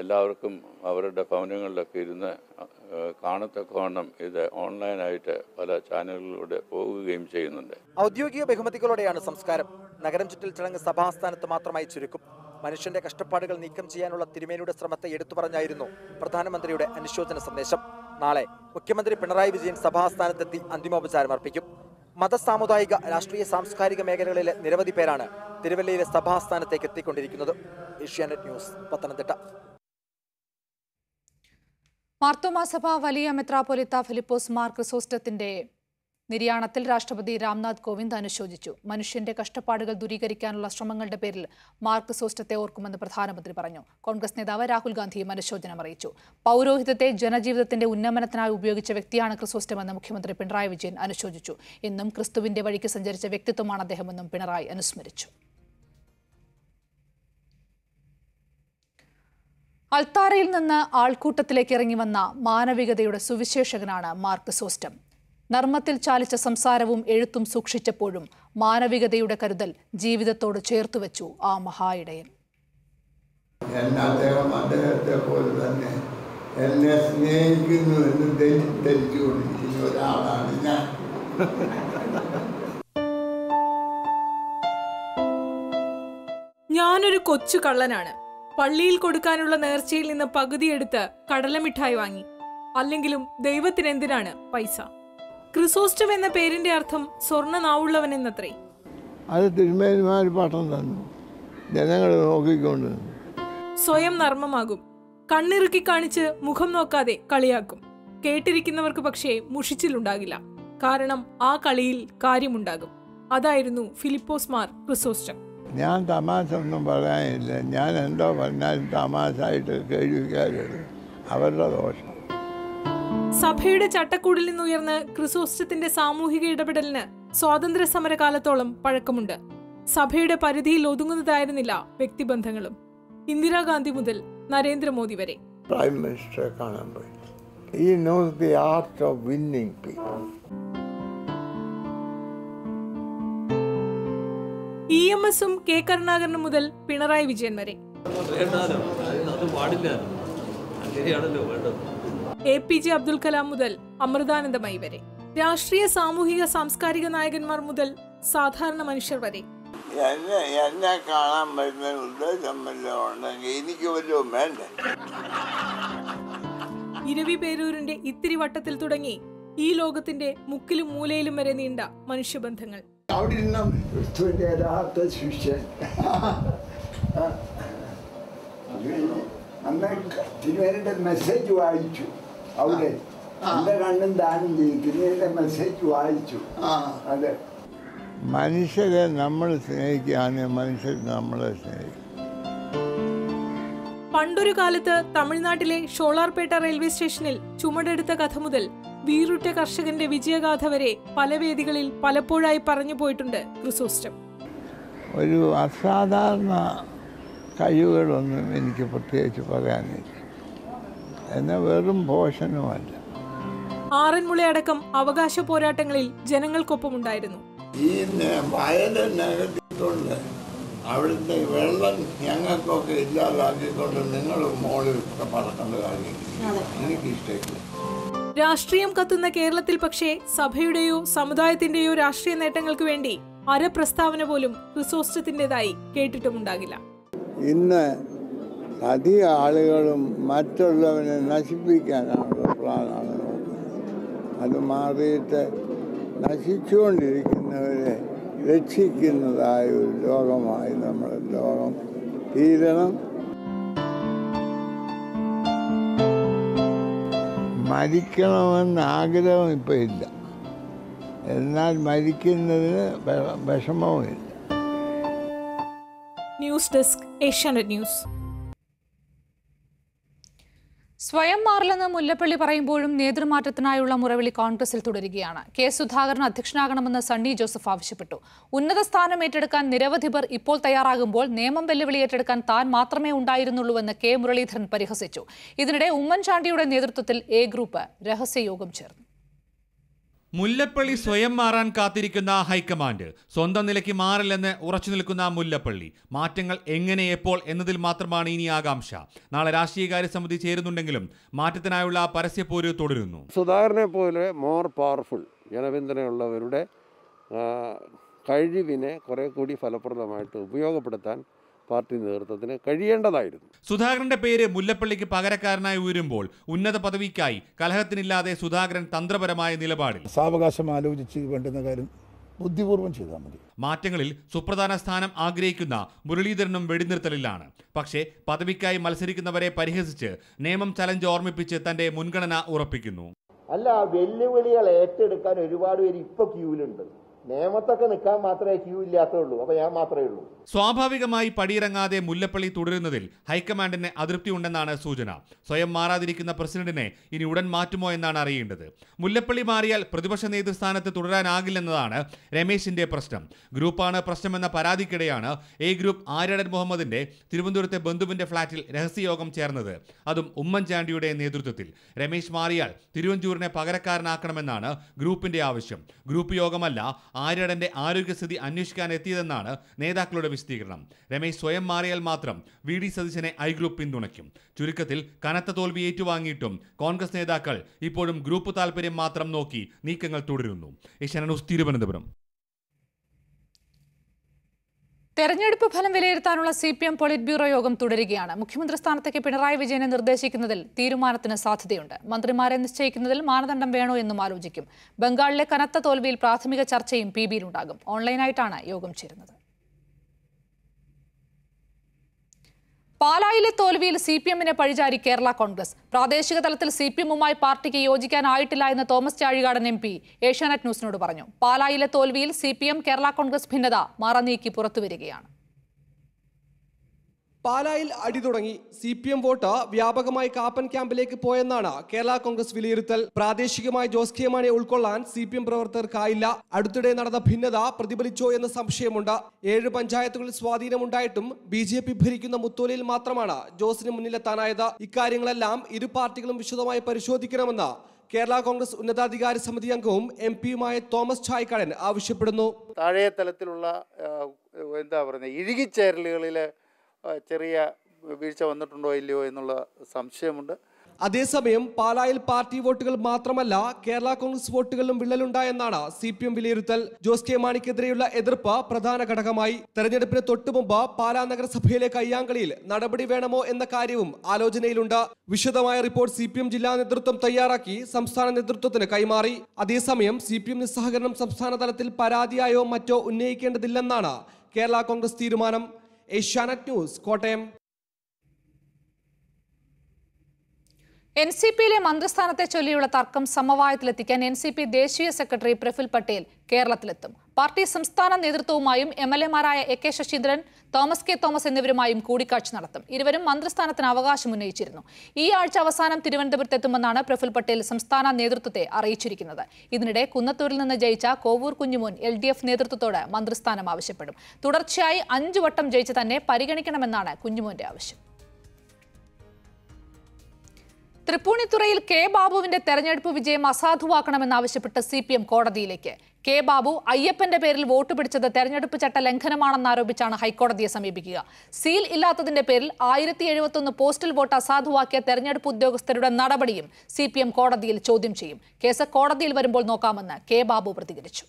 എല്ലാവർക്കും അവരുടെ ഭവനങ്ങളിലൊക്കെ ഇരുന്ന് കാണത്തക്കവണ്ണം ഇത് ഓൺലൈനായിട്ട് പല ചാനലുകളിലൂടെ പോകുകയും ചെയ്യുന്നുണ്ട്. ഔദ്യോഗിക ബഹുമതികളോടെയാണ് സംസ്കാരം. നഗരം ചുറ്റൽ ചടങ്ങ് സഭാസ്ഥാനത്ത് മാത്രമായി ചുരുക്കും. മനുഷ്യന്റെ കഷ്ടപ്പാടുകൾ നീക്കം ചെയ്യാനുള്ള തിരുമേനിയുടെ ശ്രമത്തെ എടുത്തു പറഞ്ഞായിരുന്നു പ്രധാനമന്ത്രിയുടെ അനുശോചന സന്ദേശം. നാളെ മുഖ്യമന്ത്രി പിണറായി വിജയൻ സഭാസ്ഥാനത്തെത്തി അന്തിമോപചാരം അർപ്പിക്കും. മത സാമുദായിക രാഷ്ട്രീയ സാംസ്കാരിക മേഖലകളിലെ നിരവധി പേരാണ് തിരുവല്ലയിലെ സഭാസ്ഥാനത്തേക്ക് എത്തിക്കൊണ്ടിരിക്കുന്നത്. ഏഷ്യാനെറ്റ് ന്യൂസ്, പത്തനംതിട്ട. മാർത്തോമാ സഭ വലിയ മെത്രാപ്പൊലീത്ത ഫിലിപ്പോസ് മാർ ക്രിസോസ്റ്റത്തിന്റെ നിര്യാണത്തിൽ രാഷ്ട്രപതി രാംനാഥ് കോവിന്ദ് അനുശോചിച്ചു. മനുഷ്യന്റെ കഷ്ടപ്പാടുകൾ ദൂരീകരിക്കാനുള്ള ശ്രമങ്ങളുടെ പേരിൽ മാർ ക്രിസോസ്റ്റത്തെ ഓർക്കുമെന്ന് പ്രധാനമന്ത്രി പറഞ്ഞു. കോൺഗ്രസ് നേതാവ് രാഹുൽ ഗാന്ധിയും അനുശോചനം അറിയിച്ചു. പൗരോഹിത്യത്തെ ജനജീവിതത്തിന്റെ ഉന്നമനത്തിനായി ഉപയോഗിച്ച വ്യക്തിയാണ് ക്രിസോസ്റ്റമെന്ന് മുഖ്യമന്ത്രി പിണറായി വിജയൻ അനുശോചിച്ചു. എന്നും ക്രിസ്തുവിന്റെ വഴിക്ക് സഞ്ചരിച്ച വ്യക്തിത്വമാണ് അദ്ദേഹമെന്നും പിണറായി അനുസ്മരിച്ചു. അൾത്താരയിൽ നിന്ന് ആൾക്കൂട്ടത്തിലേക്ക് ഇറങ്ങി വന്ന മാനവികതയുടെ സുവിശേഷകനാണ് മാർ ക്രിസോസ്റ്റം. നർമ്മത്തിൽ ചാലിച്ച സംസാരവും എഴുത്തും സൂക്ഷിച്ചപ്പോഴും മാനവികതയുടെ കരുതൽ ജീവിതത്തോട് ചേർത്തുവെച്ചു ആ മഹായിടയൻ. അദ്ദേഹം അദ്ദേഹത്തെ പോലെ തന്നെ എന്നെ സ്നേഹിക്കുന്നു എന്ന് ധരിച്ചുകൊണ്ടിരിക്കുന്ന ഒരാളാണ് ഞാൻ. ഞാനൊരു കൊച്ചു കള്ളനാണ്. പള്ളിയിൽ കൊടുക്കാനുള്ള നേർച്ചയിൽ നിന്ന് പകുതിയെടുത്ത് കടലമിഠായി വാങ്ങി. അല്ലെങ്കിലും ദൈവത്തിനെന്തിനാണ് പൈസ? ക്രിസോസ്റ്റം എന്ന പേരിന്റെ അർത്ഥം സ്വർണ്ണ നാവുള്ളവൻ എന്നത്രേ. അത് തിരുമേനിമാർ പാഠം തന്നു, ജനങ്ങൾ നോക്കിക്കൊണ്ട്. സ്വയം നർമ്മമാകും, കണ്ണിറുക്കി കാണിച്ച് മുഖം നോക്കാതെ കളിയാക്കും. കേട്ടിരിക്കുന്നവർക്ക് പക്ഷേ മുഷിച്ചിലുണ്ടാകില്ല, കാരണം ആ കളിയിൽ കാര്യമുണ്ടാകും. അതായിരുന്നു ഫിലിപ്പോസ് മാർ ക്രിസോസ്റ്റം. ഞാൻ തമാശ ഒന്നും പറയാനില്ല. ഞാൻ എന്തോ പറഞ്ഞാലും തമാശായിട്ട് കേൾവിക്കാരുള്ളൂ, അവരുടെ ദോഷം. സഭയുടെ ചട്ടക്കൂടിൽ നിന്നുയർന്ന് ക്രിസോസ്റ്റത്തിന്റെ സാമൂഹിക ഇടപെടലിന് സ്വാതന്ത്ര്യ സമരകാലത്തോളം പഴക്കമുണ്ട്. സഭയുടെ പരിധിയിൽ ഒതുങ്ങുന്നതായിരുന്നില്ല വ്യക്തിബന്ധങ്ങളും. ഇന്ദിരാഗാന്ധി മുതൽ നരേന്ദ്രമോദി വരെ. പ്രൈം മിനിസ്റ്ററെ കാണാൻ പോയി. He knows the art of winning people. E M എസും കെ കരുണാകരനും മുതൽ പിണറായി വിജയൻ വരെ. A P J Abdul Kalam മുതൽ അമൃതാനന്ദമയി വരെ. രാഷ്ട്രീയ സാമൂഹിക സാംസ്കാരിക നായകന്മാർ മുതൽ സാധാരണ മനുഷ്യർ വരെ. എന്നെ കാണാൻ വരുന്ന ഉദ്ദേശമല്ലെങ്കിൽ എനിക്ക് വല്ലതും വേണ്ട. ഇരവി പേരൂരിന്റെ ഇത്തിരി വട്ടത്തിൽ തുടങ്ങി ഈ ലോകത്തിന്റെ മുക്കിലും മൂലയിലും വരെ നീണ്ട മനുഷ്യബന്ധങ്ങൾ. മെസ്സേജ് വായിച്ചു അവിടെ, എന്റെ കണ്ണും ദാനം ചെയ്യും മെസ്സേജ് വായിച്ചു. അതെ, മനുഷ്യരെ നമ്മൾ സ്നേഹിക്കുകയാണ്, മനുഷ്യർ നമ്മളെ സ്നേഹിക്കും. പണ്ടൊരു കാലത്ത് തമിഴ്നാട്ടിലെ ഷോളാർപേട്ട റെയിൽവേ സ്റ്റേഷനിൽ ചുമടെടുത്ത കഥ മുതൽ വീറുറ്റ കർഷകന്റെ വിജയഗാഥ വരെ പല വേദികളിൽ പലപ്പോഴായി പറഞ്ഞു പോയിട്ടുണ്ട് ക്രിസോസ്റ്റം. ഒരു അസാധാരണ കഴിവുകളൊന്നും എനിക്ക് പ്രത്യേകിച്ച് പറയാനില്ല, എന്നാൽ വെറും പോഷനുമല്ല. ആറന്മുളയടക്കം അവകാശ പോരാട്ടങ്ങളിൽ ജനങ്ങൾക്കൊപ്പമുണ്ടായിരുന്നു. ഈ വയല് നികത്തിക്കൊണ്ട് അവിടുത്തെ വെള്ളം ഞങ്ങൾക്കൊക്കെ ഇല്ലാതാക്കിക്കൊണ്ട് നിങ്ങൾ മോളിൽ പറക്കേണ്ട കാര്യം എനിക്കിഷ്ടമില്ല. രാഷ്ട്രീയം കത്തുന്ന കേരളത്തിൽ പക്ഷേ സഭയുടെയോ സമുദായത്തിന്റെയോ രാഷ്ട്രീയ നേട്ടങ്ങൾക്ക് വേണ്ടി അരപ്രസ്താവന പോലും ക്രിസോസ്റ്റത്തിൻ്റെതായി കേട്ടിട്ടുമുണ്ടാകില്ല. ഇന്ന് അധിക ആളുകളും മറ്റുള്ളവനെ നശിപ്പിക്കാനുള്ള പ്ലാനാണ് നോക്കുന്നത്. അത് മാറിയിട്ട് നശിച്ചുകൊണ്ടിരിക്കുന്നവരെ രക്ഷിക്കുന്നതായ ഒരു ലോകമായി നമ്മുടെ ലോകം തീരണം. മരിക്കണമെന്ന് ആഗ്രഹം ഇപ്പം ഇല്ല, എന്നാൽ മരിക്കുന്നതിന് വിഷമവുമില്ല. News desk, Asianet news. സ്വയം മാറില്ലെന്ന് മുല്ലപ്പള്ളി പറയുമ്പോഴും നേതൃമാറ്റത്തിനായുള്ള മുറവിളി കോൺഗ്രസിൽ തുടരുകയാണ്. കെ സുധാകരൻ അധ്യക്ഷനാകണമെന്ന് സണ്ണി ജോസഫ് ആവശ്യപ്പെട്ടു. ഉന്നത സ്ഥാനം ഏറ്റെടുക്കാൻ നിരവധി പേർ ഇപ്പോൾ തയ്യാറാകുമ്പോൾ നിയമം വെല്ലുവിളി ഏറ്റെടുക്കാൻ താൻ മാത്രമേ ഉണ്ടായിരുന്നുള്ളൂവെന്ന് കെ മുരളീധരൻ പരിഹസിച്ചു. ഇതിനിടെ ഉമ്മൻചാണ്ടിയുടെ നേതൃത്വത്തിൽ എ ഗ്രൂപ്പ് രഹസ്യയോഗം ചേർന്നു. മുല്ലപ്പള്ളി സ്വയം മാറാൻ കാത്തിരിക്കുന്ന ഹൈക്കമാൻഡ് സ്വന്തം നിലയ്ക്ക് മാറില്ലെന്ന് ഉറച്ചു നിൽക്കുന്ന മുല്ലപ്പള്ളി മാറ്റങ്ങൾ എങ്ങനെ എപ്പോൾ എന്നതിൽ മാത്രമാണ് ഇനി ആകാംക്ഷ. നാളെ രാഷ്ട്രീയകാര്യ സമിതി ചേരുന്നുണ്ടെങ്കിലും മാറ്റത്തിനായുള്ള പരസ്യപ്പോര് തുടരുന്നു. സുധാകരനെ പോലെ മോർ പവർഫുൾ ജനപിന്തുണയുള്ളവരുടെ കഴിവിനെ കുറെ കൂടി ഫലപ്രദമായിട്ട് ഉപയോഗപ്പെടുത്താൻ പാർട്ടി നേതൃത്വത്തിന് കഴിയേണ്ടതായിരുന്നു. സുധാകരന്റെ പേര് മുല്ലപ്പള്ളിക്ക് പകരക്കാരനായി ഉയരുമ്പോൾ ഉന്നത പദവിക്കായി കലഹത്തിനില്ലാതെ സുധാകരൻ തന്ത്രപരമായ നിലപാടിൽ സാവകാശം ആലോചിച്ച് വേണ്ടുന്ന കാര്യം ബുദ്ധിപൂർവ്വം ചെയ്താൽ മതി. മാറ്റങ്ങളിൽ സുപ്രധാന സ്ഥാനം ആഗ്രഹിക്കുന്ന മുരളീധരനും വെടിനിർത്തലിലാണ്. പക്ഷേ പദവിക്കായി മത്സരിക്കുന്നവരെ പരിഹസിച്ച് നിയമം ചലഞ്ച് ഓർമ്മിപ്പിച്ച് തന്റെ മുൻഗണന ഉറപ്പിക്കുന്നു. അല്ല, വെല്ലുവിളികൾ ഏറ്റെടുക്കാൻ ഒരുപാട് പേര് ഇപ്പൊ ക്യൂവിലുണ്ട്. നിയമത്തൊക്കെ നിൽക്കാൻ മാത്രമേ ക്യൂ ഇല്ലാത്തുള്ളൂ. അപ്പൊ ഞാൻ മാത്രമേ ഉള്ളൂ. സ്വാഭാവികമായി പടിയിറങ്ങാതെ മുല്ലപ്പള്ളി തുടരുന്നതിൽ ഹൈക്കമാൻഡിന് അതൃപ്തിയുണ്ടെന്നാണ് സൂചന. സ്വയം മാറാതിരിക്കുന്ന പ്രസിഡന്റിനെ ഇനി ഉടൻ മാറ്റുമോ എന്നാണ് അറിയേണ്ടത്. മുല്ലപ്പള്ളി മാറിയാൽ പ്രതിപക്ഷ നേതൃസ്ഥാനത്ത് തുടരാനാകില്ലെന്നതാണ് രമേശിന്റെ പ്രശ്നം. ഗ്രൂപ്പാണ് പ്രശ്നമെന്ന പരാതിക്കിടെയാണ് എ ഗ്രൂപ്പ് ആര്യാടൻ മുഹമ്മദിന്റെ തിരുവനന്തപുരത്തെ ബന്ധുവിന്റെ ഫ്ളാറ്റിൽ രഹസ്യയോഗം ചേർന്നത്. അതും ഉമ്മൻചാണ്ടിയുടെ നേതൃത്വത്തിൽ. രമേശ് മാറിയാൽ തിരുവഞ്ചൂരിനെ പകരക്കാരനാക്കണമെന്നാണ് ഗ്രൂപ്പിന്റെ ആവശ്യം. ഗ്രൂപ്പ് യോഗമല്ല, ആര്യാടന്റെ ആരോഗ്യസ്ഥിതി അന്വേഷിക്കാൻ എത്തിയതെന്നാണ് നേതാക്കളുടെ വിശദീകരണം. രമേശ് സ്വയം മാറിയാൽ മാത്രം വി ഡി സതീശനെ ഐ ഗ്രൂപ്പ് പിന്തുണയ്ക്കും. ചുരുക്കത്തിൽ കനത്ത തോൽവി ഏറ്റുവാങ്ങിയിട്ടും കോൺഗ്രസ് നേതാക്കൾ ഇപ്പോഴും ഗ്രൂപ്പ് താൽപര്യം മാത്രം നോക്കി നീക്കങ്ങൾ തുടരുന്നു. ഏഷ്യാനെറ്റ് തിരുവനന്തപുരം. തെരഞ്ഞെടുപ്പ് ഫലം വിലയിരുത്താനുള്ള C P M politburo യോഗം തുടരുകയാണ്. മുഖ്യമന്ത്രി സ്ഥാനത്തേക്ക് പിണറായി വിജയനെ നിർദ്ദേശിക്കുന്നതിൽ തീരുമാനത്തിന് സാധ്യതയുണ്ട്. മന്ത്രിമാരെ നിശ്ചയിക്കുന്നതിൽ മാനദണ്ഡം വേണോ എന്നും ആലോചിക്കും. ബംഗാളിലെ കനത്ത തോൽവിയിൽ പ്രാഥമിക ചർച്ചയും പി ബിയിലുണ്ടാകും. ഓൺലൈനായിട്ടാണ് യോഗം ചേരുന്നത്. പാലായിലെ തോൽവിയിൽ സി പി എമ്മിനെ പഴിചാരി കേരള കോൺഗ്രസ്. പ്രാദേശിക തലത്തിൽ സി പി എമ്മുമായി പാർട്ടിക്ക് യോജിക്കാനായിട്ടില്ല എന്ന് തോമസ് ചാഴികാടൻ എം പി ഏഷ്യാനെറ്റ് ന്യൂസിനോട് പറഞ്ഞു. പാലായിലെ തോൽവിയിൽ C P M Kerala Congress ഭിന്നത മറനീക്കി പുറത്തുവരികയാണ്. പാലായിൽ അടി തുടങ്ങി. സി പി എം വോട്ട് വ്യാപകമായി കാപ്പൻ ക്യാമ്പിലേക്ക് പോയെന്നാണ് കേരള കോൺഗ്രസ് വിലയിരുത്തൽ. പ്രാദേശികമായി ജോസ് കെ മാണിയെ ഉൾക്കൊള്ളാൻ സി പി എം പ്രവർത്തകർക്കായില്ല. അടുത്തിടെ നടന്ന ഭിന്നത പ്രതിഫലിച്ചോ എന്ന സംശയമുണ്ട്. ഏഴ് പഞ്ചായത്തുകളിൽ സ്വാധീനമുണ്ടായിട്ടും ബി ജെ പി ഭരിക്കുന്ന മുത്തോലിയിൽ മാത്രമാണ് ജോസിന് മുന്നിലെത്താനായത്. ഇക്കാര്യങ്ങളെല്ലാം ഇരു പാർട്ടികളും വിശദമായി പരിശോധിക്കണമെന്ന് കേരള കോൺഗ്രസ് ഉന്നതാധികാരി സമിതി അംഗവും എം പിയുമായ തോമസ് ചാഴികാടൻ ആവശ്യപ്പെടുന്നു. താഴെ തലത്തിലുള്ള എന്താ പറയുക, ഇഴുകിച്ചേരലുകളിലെ ചെറിയ വീഴ്ച വന്നിട്ടുണ്ടോ ഇല്ലയോ എന്നുള്ള സംശയമുണ്ട്. അതേസമയം പാലായിൽ പാർട്ടി വോട്ടുകൾ മാത്രമല്ല കേരള കോൺഗ്രസ് വോട്ടുകളിലും വിള്ളലുണ്ടായെന്നാണ് സി പി എം വിലയിരുത്തൽ. ജോസ് കെ മാണിക്കെതിരെയുള്ള എതിർപ്പ് പ്രധാന ഘടകമായി. തെരഞ്ഞെടുപ്പിന് തൊട്ടുമുമ്പ് പാലാ നഗരസഭയിലെ കയ്യാങ്കളിയിൽ നടപടി വേണമോ എന്ന കാര്യവും ആലോചനയിലുണ്ട്. വിശദമായ റിപ്പോർട്ട് സി പി എം ജില്ലാ നേതൃത്വം തയ്യാറാക്കി സംസ്ഥാന നേതൃത്വത്തിന് കൈമാറി. അതേസമയം സി പി എം നിസ്സഹകരണം സംസ്ഥാന തലത്തിൽ പരാതിയായോ മറ്റോ ഉന്നയിക്കേണ്ടതില്ലെന്നാണ് കേരള കോൺഗ്രസ് തീരുമാനം. Asianet news, Kottayam. N C പിയിലെ മന്ത്രിസ്ഥാനത്തെ ചൊല്ലിയുള്ള തർക്കം സമവായത്തിലെത്തിക്കാൻ എൻ സി പി ദേശീയ സെക്രട്ടറി പ്രഫുൽ പട്ടേൽ കേരളത്തിലെത്തും. പാർട്ടി സംസ്ഥാന നേതൃത്വവുമായും എം എൽ എമാരായ A K Saseendran, Thomas K Thomas എന്നിവരുമായും കൂടിക്കാഴ്ച നടത്തും. ഇരുവരും മന്ത്രിസ്ഥാനത്തിന് അവകാശം ഉന്നയിച്ചിരുന്നു. ഈ ആഴ്ച അവസാനം തിരുവനന്തപുരത്തെത്തുമെന്നാണ് പ്രഫുൽ പട്ടേൽ സംസ്ഥാന നേതൃത്വത്തെ അറിയിച്ചിരിക്കുന്നത്. ഇതിനിടെ കുന്നത്തൂരിൽ നിന്ന് ജയിച്ച Kovoor Kunjumon L D F നേതൃത്വത്തോട് മന്ത്രിസ്ഥാനം ആവശ്യപ്പെടും. തുടർച്ചയായി അഞ്ചു വട്ടം ജയിച്ച് തന്നെ പരിഗണിക്കണമെന്നാണ് കുഞ്ഞുമോന്റെ ആവശ്യം. തൃപ്പൂണിത്തുറയിൽ കെ ബാബുവിന്റെ തെരഞ്ഞെടുപ്പ് വിജയം അസാധുവാക്കണമെന്നാവശ്യപ്പെട്ട് സി പി എം കോടതിയിലേക്ക്. കെ ബാബു അയ്യപ്പന്റെ പേരിൽ വോട്ട് പിടിച്ചത് തെരഞ്ഞെടുപ്പ് ചട്ട ലംഘനമാണെന്നാരോപിച്ചാണ് ഹൈക്കോടതിയെ സമീപിക്കുക. സീൽ ഇല്ലാത്തതിന്റെ പേരിൽ ആയിരത്തി എഴുപത്തൊന്ന് പോസ്റ്റൽ വോട്ട് അസാധുവാക്കിയ തെരഞ്ഞെടുപ്പ് ഉദ്യോഗസ്ഥരുടെ നടപടിയും സി പി എം കോടതിയിൽ ചോദ്യം ചെയ്യും. കേസ് കോടതിയിൽ വരുമ്പോൾ നോക്കാമെന്ന് കെ ബാബു പ്രതികരിച്ചു.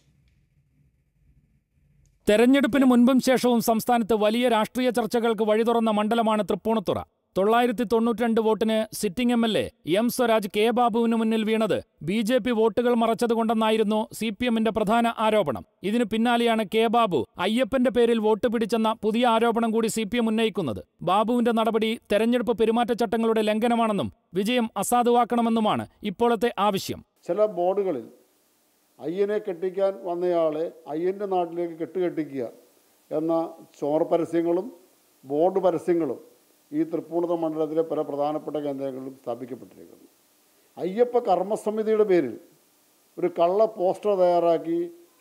തെരഞ്ഞെടുപ്പിന് മുൻപും ശേഷവും സംസ്ഥാനത്ത് വലിയ രാഷ്ട്രീയ ചർച്ചകൾക്ക് വഴി തുറന്ന മണ്ഡലമാണ് തൃപ്പൂണിത്തുറ. തൊള്ളായിരത്തി തൊണ്ണൂറ്റി രണ്ട് വോട്ടിന് sitting M L A M Swaraj K ബാബുവിന് മുന്നിൽ വീണത് ബി ജെ പി വോട്ടുകൾ മറച്ചതുകൊണ്ടെന്നായിരുന്നു സി പി എമ്മിന്റെ പ്രധാന ആരോപണം. ഇതിനു പിന്നാലെയാണ് കെ ബാബു അയ്യപ്പന്റെ പേരിൽ വോട്ട് പിടിച്ചെന്ന പുതിയ ആരോപണം കൂടി സി പി എം ഉന്നയിക്കുന്നത്. ബാബുവിന്റെ നടപടി തെരഞ്ഞെടുപ്പ് പെരുമാറ്റച്ചട്ടങ്ങളുടെ ലംഘനമാണെന്നും വിജയം അസാധുവാക്കണമെന്നുമാണ് ഇപ്പോഴത്തെ ആവശ്യം. ചില ബോർഡുകളിൽ അയ്യനെ കെട്ടിക്കാൻ വന്നയാളെ അയ്യന്റെ നാട്ടിലേക്ക് കെട്ടുകെട്ടിക്കുക എന്ന ചോർ പരസ്യങ്ങളും ബോർഡ് പരസ്യങ്ങളും ഈ തൃപ്പൂണിത്തുറ മണ്ഡലത്തിലെ പല പ്രധാനപ്പെട്ട കേന്ദ്രങ്ങളിലും സ്ഥാപിക്കപ്പെട്ടിരിക്കുന്നു. അയ്യപ്പ കർമ്മസമിതിയുടെ പേരിൽ ഒരു കള്ള പോസ്റ്റർ തയ്യാറാക്കി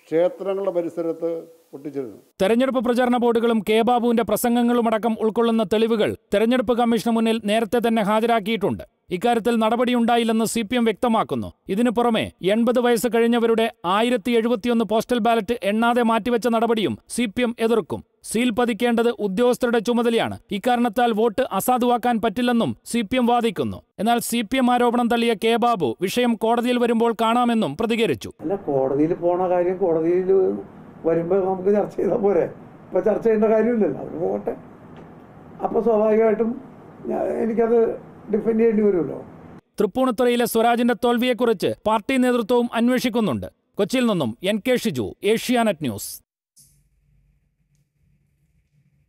ക്ഷേത്രങ്ങളുടെ പരിസരത്ത് ഒട്ടിച്ചിരുന്നു. തെരഞ്ഞെടുപ്പ് പ്രചാരണ ബോർഡുകളും കെ ബാബുവിന്റെ പ്രസംഗങ്ങളുമടക്കം ഉൾക്കൊള്ളുന്ന തെളിവുകൾ തെരഞ്ഞെടുപ്പ് കമ്മീഷന് മുന്നിൽ നേരത്തെ തന്നെ ഹാജരാക്കിയിട്ടുണ്ട്. ഇക്കാര്യത്തിൽ നടപടിയുണ്ടായില്ലെന്ന് സി പി എം വ്യക്തമാക്കുന്നു. ഇതിനു പുറമെ എൺപത് വയസ്സ് കഴിഞ്ഞവരുടെ ആയിരത്തി എഴുപത്തിയൊന്ന് പോസ്റ്റൽ ബാലറ്റ് എണ്ണാതെ മാറ്റിവെച്ച നടപടിയും സി പി എം എതിർക്കും. സീൽ പതിക്കേണ്ടത് ഉദ്യോഗസ്ഥരുടെ ചുമതലയാണ്. ഇക്കാരണത്താൽ വോട്ട് അസാധുവാക്കാൻ പറ്റില്ലെന്നും സി പി എം വാദിക്കുന്നു. എന്നാൽ സി പി എം ആരോപണം തള്ളിയ കെ ബാബു വിഷയം കോടതിയിൽ വരുമ്പോൾ കാണാമെന്നും പ്രതികരിച്ചു. കോടതിയിൽ പോണ കാര്യം കോടതിയിൽ വരുമ്പോൾ നമുക്ക് ചർച്ച ചെയ്താൽ പോരെ, ഇപ്പൊ ചർച്ച ചെയ്യേണ്ട കാര്യമില്ലല്ലോ, അവർ പോകട്ടെ. അപ്പൊ സ്വാഭാവികമായിട്ടും എനിക്കത് ഡിഫെൻഡ് ചെയ്യേണ്ടി വരുമല്ലോ. തൃപ്പൂണിത്തുറയിലെ സ്വരാജിന്റെ തോൽവിയെക്കുറിച്ച് പാർട്ടി നേതൃത്വവും അന്വേഷിക്കുന്നുണ്ട്. കൊച്ചിയിൽ നിന്നും N K Shiju, Asianet news.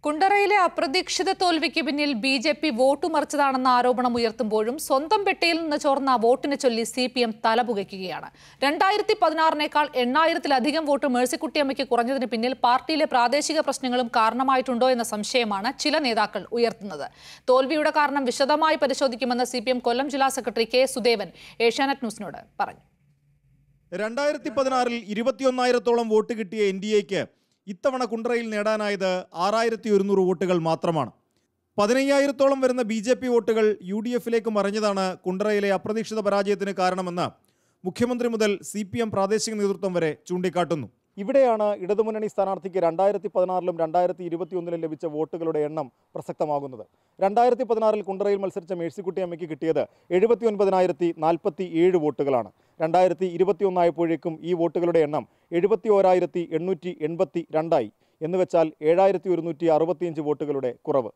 കുണ്ടറയിലെ അപ്രതീക്ഷിത തോൽവിക്ക് പിന്നിൽ ബി ജെ പി വോട്ട് മറിച്ചതാണെന്ന ആരോപണം ഉയർത്തുമ്പോഴും സ്വന്തം പെട്ടിയിൽ നിന്ന് ചോർന്ന വോട്ടിനെ ചൊല്ലി സി പി എം തലപുകയ്ക്കുകയാണ്. രണ്ടായിരത്തി പതിനാറിനേക്കാൾ എണ്ണായിരത്തിലധികം വോട്ട് മേഴ്സിക്കുട്ടിയമ്മയ്ക്ക് കുറഞ്ഞതിന് പിന്നിൽ പാർട്ടിയിലെ പ്രാദേശിക പ്രശ്നങ്ങളും കാരണമായിട്ടുണ്ടോ എന്ന സംശയമാണ് ചില നേതാക്കൾ ഉയർത്തുന്നത്. തോൽവിയുടെ കാരണം വിശദമായി പരിശോധിക്കുമെന്ന് സി പി എം കൊല്ലം ജില്ലാ സെക്രട്ടറി കെ സുദേവൻ ഏഷ്യാനെറ്റ് ന്യൂസിനോട് പറഞ്ഞു. രണ്ടായിരത്തി പതിനാറിൽ ഇരുപത്തിയൊന്നായിരത്തോളം വോട്ട് കിട്ടിയ എൻ ഡി എക്ക് ഇത്തവണ കുണ്ടറയിൽ നേടാനായത് ആറായിരത്തി ഒരുന്നൂറ് വോട്ടുകൾ മാത്രമാണ്. പതിനയ്യായിരത്തോളം വരുന്ന ബി ജെ പി വോട്ടുകൾ യു ഡി എഫിലേക്ക് മറിഞ്ഞതാണ് കുണ്ടറയിലെ അപ്രതീക്ഷിത പരാജയത്തിന് കാരണമെന്ന് മുഖ്യമന്ത്രി മുതൽ സി പി എം പ്രാദേശിക നേതൃത്വം വരെ ചൂണ്ടിക്കാട്ടുന്നു. ഇവിടെയാണ് ഇടതുമുന്നണി സ്ഥാനാർത്ഥിക്ക് രണ്ടായിരത്തി പതിനാറിലും രണ്ടായിരത്തി ഇരുപത്തി ഒന്നിലും ലഭിച്ച വോട്ടുകളുടെ എണ്ണം പ്രസക്തമാകുന്നത്. രണ്ടായിരത്തി പതിനാറിൽ കുണ്ടറയിൽ മത്സരിച്ച മേഴ്സിക്കുട്ടിയമ്മയ്ക്ക് കിട്ടിയത് എഴുപത്തി ഒൻപതിനായിരത്തി നാൽപ്പത്തി ഏഴ് വോട്ടുകളാണ്. രണ്ടായിരത്തി ഇരുപത്തി ഒന്നായപ്പോഴേക്കും ഈ വോട്ടുകളുടെ എണ്ണം എഴുപത്തി ഓരായിരത്തി എണ്ണൂറ്റി എൺപത്തി രണ്ടായി. എന്നുവെച്ചാൽ ഏഴായിരത്തി ഒരുന്നൂറ്റി അറുപത്തിയഞ്ച് വോട്ടുകളുടെ കുറവ്.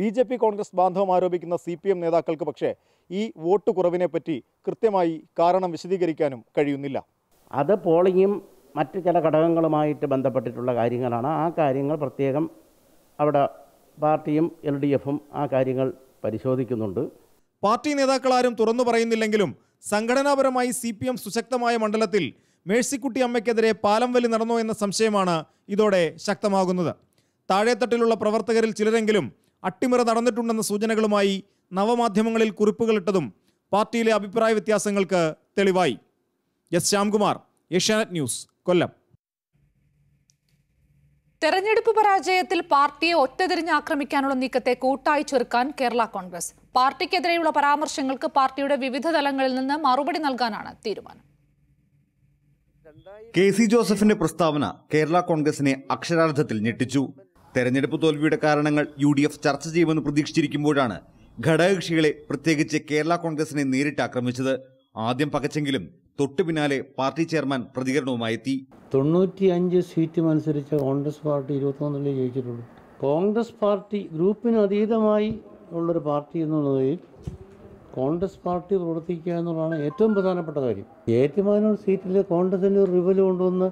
ബി ജെ പി കോൺഗ്രസ് ബാന്ധവം ആരോപിക്കുന്ന സി പി എം നേതാക്കൾക്ക് പക്ഷേ ഈ വോട്ട് കുറവിനെ പറ്റി കൃത്യമായി കാരണം വിശദീകരിക്കാനും കഴിയുന്നില്ല. അത് പോളിംഗും മറ്റ് ചില ഘടകങ്ങളുമായിട്ട് ബന്ധപ്പെട്ടിട്ടുള്ള കാര്യങ്ങളാണ്. ആ കാര്യങ്ങൾ പ്രത്യേകം അവിടെ പാർട്ടിയും എൽ ഡി എഫും ആ കാര്യങ്ങൾ പരിശോധിക്കുന്നുണ്ട്. പാർട്ടി നേതാക്കളാരും തുറന്നു പറയുന്നില്ലെങ്കിലും സംഘടനാപരമായി സി പി എം സുശക്തമായ മണ്ഡലത്തിൽ മേഴ്സിക്കുട്ടി അമ്മയ്ക്കെതിരെ പാലം വലി നടന്നോ എന്ന സംശയമാണ് ഇതോടെ ശക്തമാകുന്നത്. താഴേത്തട്ടിലുള്ള പ്രവർത്തകരിൽ ചിലരെങ്കിലും അട്ടിമറി നടന്നിട്ടുണ്ടെന്ന സൂചനകളുമായി നവമാധ്യമങ്ങളിൽ കുറിപ്പുകളിട്ടതും പാർട്ടിയിലെ അഭിപ്രായ വ്യത്യാസങ്ങൾക്ക് തെളിവായി. S Shyamkumar, Asianet news, Kollam. തെരഞ്ഞെടുപ്പ് പരാജയത്തിൽ പാർട്ടിയെ ഒറ്റതിരിഞ്ഞ് ആക്രമിക്കാനുള്ള നീക്കത്തെ കൂട്ടായി ചെറുക്കാൻ കേരള കോൺഗ്രസ്. പാർട്ടിക്കെതിരെയുള്ള പരാമർശങ്ങൾക്ക് പാർട്ടിയുടെ വിവിധ തലങ്ങളിൽ നിന്ന് മറുപടി നൽകാനാണ് തീരുമാനം. കെ സി ജോസഫിന്റെ പ്രസ്താവന കേരള കോൺഗ്രസിനെ അക്ഷരാർത്ഥത്തിൽ ഞെട്ടിച്ചു. തെരഞ്ഞെടുപ്പ് തോൽവിയുടെ കാരണങ്ങൾ യു ഡി എഫ് ചർച്ച ചെയ്യുമെന്ന് പ്രതീക്ഷിച്ചിരിക്കുമ്പോഴാണ് ഘടകകക്ഷികളെ, പ്രത്യേകിച്ച് കേരള കോൺഗ്രസിനെ നേരിട്ട് ആക്രമിച്ചത്. ആദ്യം പകച്ചെങ്കിലും തൊട്ടു പിന്നാലെ പാർട്ടി ചെയർമാൻ പ്രതികരണവുമായി എത്തി. തൊണ്ണൂറ്റിയഞ്ച് സീറ്റ് മത്സരിച്ച കോൺഗ്രസ് പാർട്ടി ഇരുപത്തിമൂന്നിലേ ജയിച്ചിട്ടുള്ളൂ. കോൺഗ്രസ് പാർട്ടി ഗ്രൂപ്പിന് അതീതമായി ഉള്ളൊരു പാർട്ടി എന്നുള്ളതിൽ കോൺഗ്രസ് പാർട്ടി പ്രവർത്തിക്കുക എന്നുള്ളതാണ് ഏറ്റവും പ്രധാനപ്പെട്ട കാര്യം. ഏറ്റുമാനൂർ സീറ്റിൽ കോൺഗ്രസിൻ്റെ ഒരു റിവല് കൊണ്ടുവന്ന്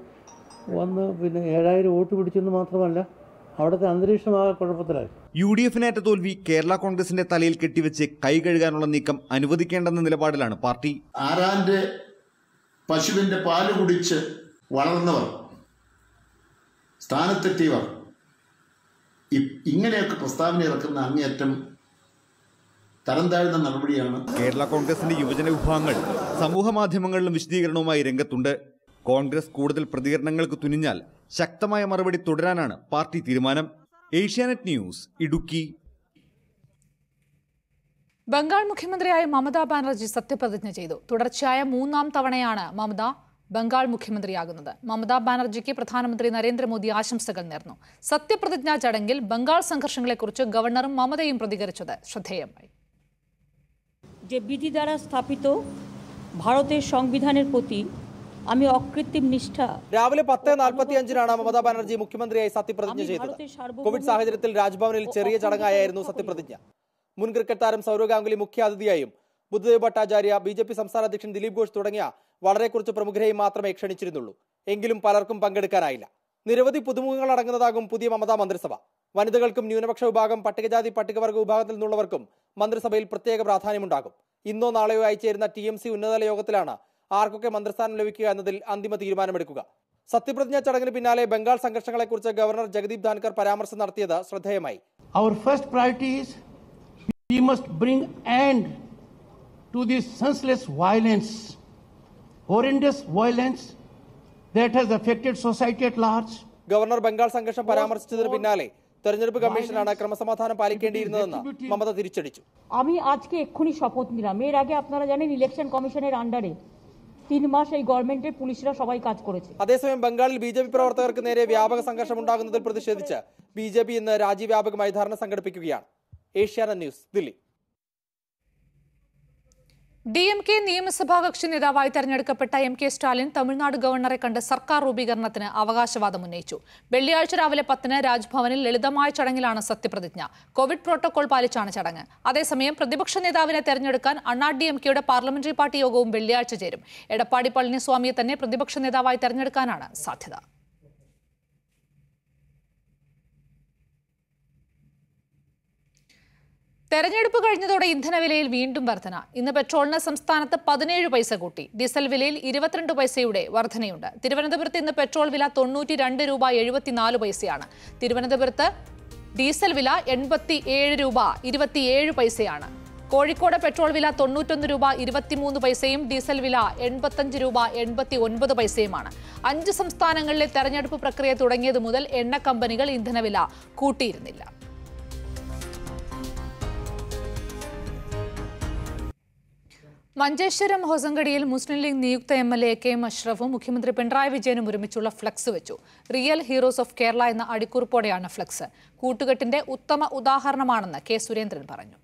വന്ന് പിന്നെ ഏഴായിരം വോട്ട് പിടിച്ചെന്ന് മാത്രമല്ല, അവിടുത്തെ അന്തരീക്ഷമാകെ കുഴപ്പത്തിലായി. യു ഡി എഫിനേറ്റ തോൽവി കേരള കോൺഗ്രസിന്റെ തലയിൽ കെട്ടിവെച്ച് കൈ കഴുകാനുള്ള നീക്കം അനുവദിക്കേണ്ടെന്ന നിലപാടിലാണ് പാർട്ടി. ആരാന്റെ പശുവിന്റെ പാല് കുടിച്ച് വളർന്നവർ, സ്ഥാനത്തെത്തിയവർ ഇങ്ങനെയൊക്കെ പ്രസ്താവന ഇറക്കുന്ന അങ്ങേയറ്റം തരം താഴ്ന്ന നടപടിയാണ്. കേരള കോൺഗ്രസിന്റെ യുവജന വിഭാഗങ്ങൾ സമൂഹ മാധ്യമങ്ങളിലും വിശദീകരണവുമായി രംഗത്തുണ്ട്. കോൺഗ്രസ് കൂടുതൽ പ്രതികരണങ്ങൾക്ക് തുനിഞ്ഞാൽ ശക്തമായ മറുപടി തുടരാനാണ് പാർട്ടി തീരുമാനം. ഏഷ്യാനെറ്റ് ന്യൂസ്, ഇടുക്കി. ബംഗാൾ മുഖ്യമന്ത്രിയായ മമതാ ബാനർജി സത്യപ്രതിജ്ഞ ചെയ്തു. തുടർച്ചയായ മൂന്നാം തവണയാണ് മമത ബംഗാൾ മുഖ്യമന്ത്രിയാകുന്നത്. മമതാ ബാനർജിക്ക് പ്രധാനമന്ത്രി നരേന്ദ്രമോദി ആശംസകൾ നേർന്നു. സത്യപ്രതിജ്ഞാ ചടങ്ങിൽ ബംഗാൾ സംഘർഷങ്ങളെക്കുറിച്ച് ഗവർണറും മമതയും പ്രതികരിച്ചത് ശ്രദ്ധേയമായി. വിധി ദ്വാരാ സ്ഥാപിത ഭാരതീയ സംവിധാനത്തെ പ്രതി രാവിലെ പത്ത് നാൽപ്പത്തി അഞ്ചിനാണ് മമതാ ബാനർജി മുഖ്യമന്ത്രിയായി സത്യപ്രതിജ്ഞ ചെയ്തത്. കോവിഡ് സാഹചര്യത്തിൽ രാജ്ഭവനിൽ ചെറിയ ചടങ്ങായിരുന്നു സത്യപ്രതിജ്ഞ. മുൻ ക്രിക്കറ്റ് താരം സൗരവ് ഗാംഗുലി മുഖ്യാതിഥിയായും Buddhadeb Bhattacharya, B J P സംസ്ഥാന അധ്യക്ഷൻ ദിലീപ് ഘോഷ് തുടങ്ങിയ വളരെ കുറച്ച് പ്രമുഖരെയും മാത്രമേ ക്ഷണിച്ചിരുന്നുള്ളൂ. എങ്കിലും പലർക്കും പങ്കെടുക്കാനായില്ല. നിരവധി പുതുമുഖങ്ങൾ അടങ്ങുന്നതാകും പുതിയ മമതാ മന്ത്രിസഭ. വനിതകൾക്കും ന്യൂനപക്ഷ വിഭാഗം, പട്ടികജാതി പട്ടികവർഗ വിഭാഗത്തിൽ നിന്നുള്ളവർക്കും മന്ത്രിസഭയിൽ പ്രത്യേക പ്രാധാന്യമുണ്ടാകും. ഇന്നോ നാളെയോ ആയി ചേരുന്ന ടി എം സി ഉന്നതതല യോഗത്തിലാണ് ആർക്കൊക്കെ മന്ത്രിസ്ഥാനം ലഭിക്കുക എന്നതിൽ അന്തിമ തീരുമാനമെടുക്കുക. സത്യപ്രതിജ്ഞാ ചടങ്ങിന് പിന്നാലെ ബംഗാൾ സംഘർഷങ്ങളെക്കുറിച്ച് ഗവർണർ ജഗദീപ് ധൻകർ പരാമർശം നടത്തിയത് ശ്രദ്ധേയമായി. Our first priority is We must bring end to this senseless violence, horrendous violence that has affected society at large. Governor Bengal സംഘർഷം പരാമർശിച്ചതിന് പിന്നാലെ തെരഞ്ഞെടുപ്പ് കമ്മീഷനാണ് ക്രമസമാധാനം പാലിക്കേണ്ടിയിരുന്നതെന്ന് മമത തിരിച്ചടിച്ചു. আমি আজকে এক্ষুনি শপথ নিলাম. এর আগে আপনারা জানেন ইলেকশন কমিশনের আন্ডারে तीन मास ई ഗവൺമെന്റ് പോലീസরা সবাই কাজ করেছে. അതേസമയം ബംഗാളിൽ ബിജെപി പ്രവർത്തകർക്ക് നേരെ വ്യാപക സംഘർഷം ഉണ്ടാകുന്നതിൽ പ്രതിഷേധിച്ച് ബിജെപി ഇന്ന് രാജ്യവ്യാപകമായി ധർണ സംഘടിപ്പിക്കുകയാണ്. Asianet news Delhi. D M K നിയമസഭാ കക്ഷി നേതാവായി തെരഞ്ഞെടുക്കപ്പെട്ട എം കെ സ്റ്റാലിൻ തമിഴ്നാട് ഗവർണറെ കണ്ട് സർക്കാർ രൂപീകരണത്തിന് അവകാശവാദം ഉന്നയിച്ചു. വെള്ളിയാഴ്ച രാവിലെ പത്തിന് രാജ്ഭവനിൽ ലളിതമായ ചടങ്ങിലാണ് സത്യപ്രതിജ്ഞ. കോവിഡ് പ്രോട്ടോകോൾ പാലിച്ചാണ് ചടങ്ങ്. അതേസമയം പ്രതിപക്ഷ നേതാവിനെ തെരഞ്ഞെടുക്കാൻ അണ്ണാ ഡി എം കെയുടെ പാർലമെന്ററി പാർട്ടി യോഗവും വെള്ളിയാഴ്ച ചേരും. എടപ്പാടി പളനിസ്വാമിയെ തന്നെ പ്രതിപക്ഷ നേതാവായി തെരഞ്ഞെടുക്കാനാണ് സാധ്യത. തെരഞ്ഞെടുപ്പ് കഴിഞ്ഞതോടെ ഇന്ധനവിലയിൽ വീണ്ടും വർധന. ഇന്ന് പെട്രോളിന് സംസ്ഥാനത്ത് പതിനേഴ് പൈസ കൂട്ടി. ഡീസൽ വിലയിൽ ഇരുപത്തിരണ്ട് പൈസയുടെ വർധനയുണ്ട്. തിരുവനന്തപുരത്ത് ഇന്ന് പെട്രോൾ വില തൊണ്ണൂറ്റി രണ്ട് രൂപ എഴുപത്തിനാല് പൈസയാണ്. തിരുവനന്തപുരത്ത് ഡീസൽ വില എൺപത്തി ഏഴ് രൂപ ഇരുപത്തിയേഴ് പൈസയാണ്. കോഴിക്കോട് പെട്രോൾ വില തൊണ്ണൂറ്റൊന്ന് രൂപ ഇരുപത്തിമൂന്ന് പൈസയും ഡീസൽ വില എൺപത്തഞ്ച് രൂപ എൺപത്തി ഒൻപത് പൈസയുമാണ്. അഞ്ച് സംസ്ഥാനങ്ങളിലെ തെരഞ്ഞെടുപ്പ് പ്രക്രിയ തുടങ്ങിയത് മുതൽ എണ്ണ കമ്പനികൾ ഇന്ധനവില കൂട്ടിയിരുന്നില്ല. മഞ്ചേശ്വരം ഹൊസങ്കടിയിൽ മുസ്ലിം ലീഗ് നിയുക്ത M L A K M അഷ്റഫും മുഖ്യമന്ത്രി പിണറായി വിജയനും ഒരുമിച്ചുള്ള ഫ്ലക്സ് വെച്ചു. റിയൽ ഹീറോസ് ഓഫ് കേരള എന്ന അടിക്കുറിപ്പോടെയാണ് ഫ്ലക്സ്. കൂട്ടുകെട്ടിന്റെ ഉത്തമ ഉദാഹരണമാണെന്ന് കെ സുരേന്ദ്രൻ പറഞ്ഞു.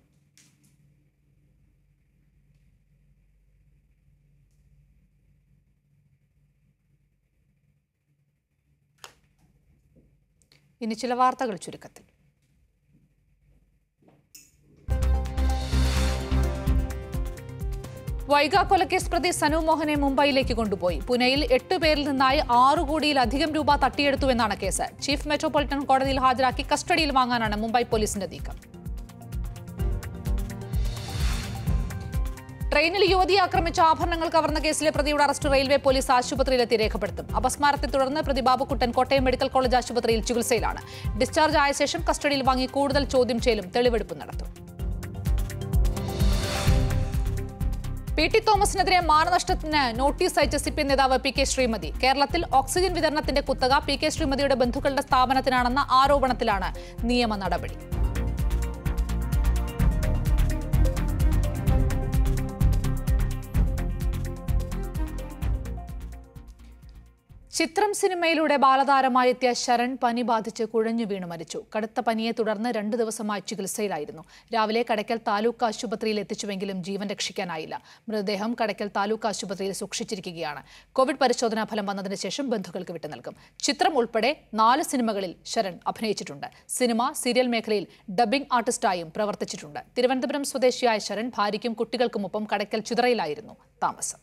ഇനി ചില വാർത്തകൾ ചുരുക്കത്തിൽ. വൈഗ കൊലക്കേസ് പ്രതി സനു മോഹനെ മുംബൈയിലേക്ക് കൊണ്ടുപോയി. പൂനെയിൽ എട്ട് പേരിൽ നിന്നായി ആറു കോടിയിലധികം രൂപ തട്ടിയെടുത്തുവെന്നാണ് കേസ്. ചീഫ് മെട്രോപൊളിറ്റൻ കോടതിയിൽ ഹാജരാക്കി കസ്റ്റഡിയിൽ വാങ്ങാനാണ് മുംബൈ പോലീസിന്റെ നീക്കം. ട്രെയിനിൽ യുവതിയെ ആക്രമിച്ച ആഭരണങ്ങൾ കവർന്ന കേസിലെ പ്രതിയുടെ അറസ്റ്റ് റെയിൽവേ പോലീസ് ആശുപത്രിയിലെത്തി രേഖപ്പെടുത്തും. അപസ്മാരത്തെ തുടർന്ന് പ്രതി ബാബുക്കുട്ടൻ കോട്ടയം മെഡിക്കൽ കോളേജ് ആശുപത്രിയിൽ ചികിത്സയിലാണ്. ഡിസ്ചാർജ് ആയ ശേഷം കസ്റ്റഡിയിൽ വാങ്ങി കൂടുതൽ ചോദ്യം ചെയ്യലും തെളിവെടുപ്പ് നടത്തും. പി ടി തോമസിനെതിരെ മാനനഷ്ടത്തിന് നോട്ടീസ് അയച്ച സി പി എം നേതാവ് പി കെ ശ്രീമതി. കേരളത്തിൽ ഓക്സിജൻ വിതരണത്തിന്റെ കുത്തക പി കെ ശ്രീമതിയുടെ ബന്ധുക്കളുടെ സ്ഥാപനത്തിനാണെന്ന ആരോപണത്തിലാണ് നിയമ നടപടി. ചിത്രം സിനിമയിലൂടെ ബാലതാരമായി എത്തിയ ശരൺ പനി ബാധിച്ച് കുഴഞ്ഞു വീണു മരിച്ചു. കടുത്ത പനിയെ തുടർന്ന് രണ്ടു ദിവസമായി ചികിത്സയിലായിരുന്നു. രാവിലെ കടയ്ക്കൽ താലൂക്ക് ആശുപത്രിയിൽ എത്തിച്ചുവെങ്കിലും ജീവൻ രക്ഷിക്കാനായില്ല. മൃതദേഹം കടയ്ക്കൽ താലൂക്ക് ആശുപത്രിയിൽ സൂക്ഷിച്ചിരിക്കുകയാണ്. കോവിഡ് പരിശോധനാ ഫലം വന്നതിന് ശേഷം ബന്ധുക്കൾക്ക് വിട്ടു നൽകും. ചിത്രം ഉൾപ്പെടെ നാല് സിനിമകളിൽ ശരൺ അഭിനയിച്ചിട്ടുണ്ട്. സിനിമ സീരിയൽ മേഖലയിൽ ഡബ്ബിംഗ് ആർട്ടിസ്റ്റായും പ്രവർത്തിച്ചിട്ടുണ്ട്. തിരുവനന്തപുരം സ്വദേശിയായ ശരൺ ഭാര്യയ്ക്കും കുട്ടികൾക്കുമൊപ്പം കടയ്ക്കൽ ചിതറയിലായിരുന്നു താമസം.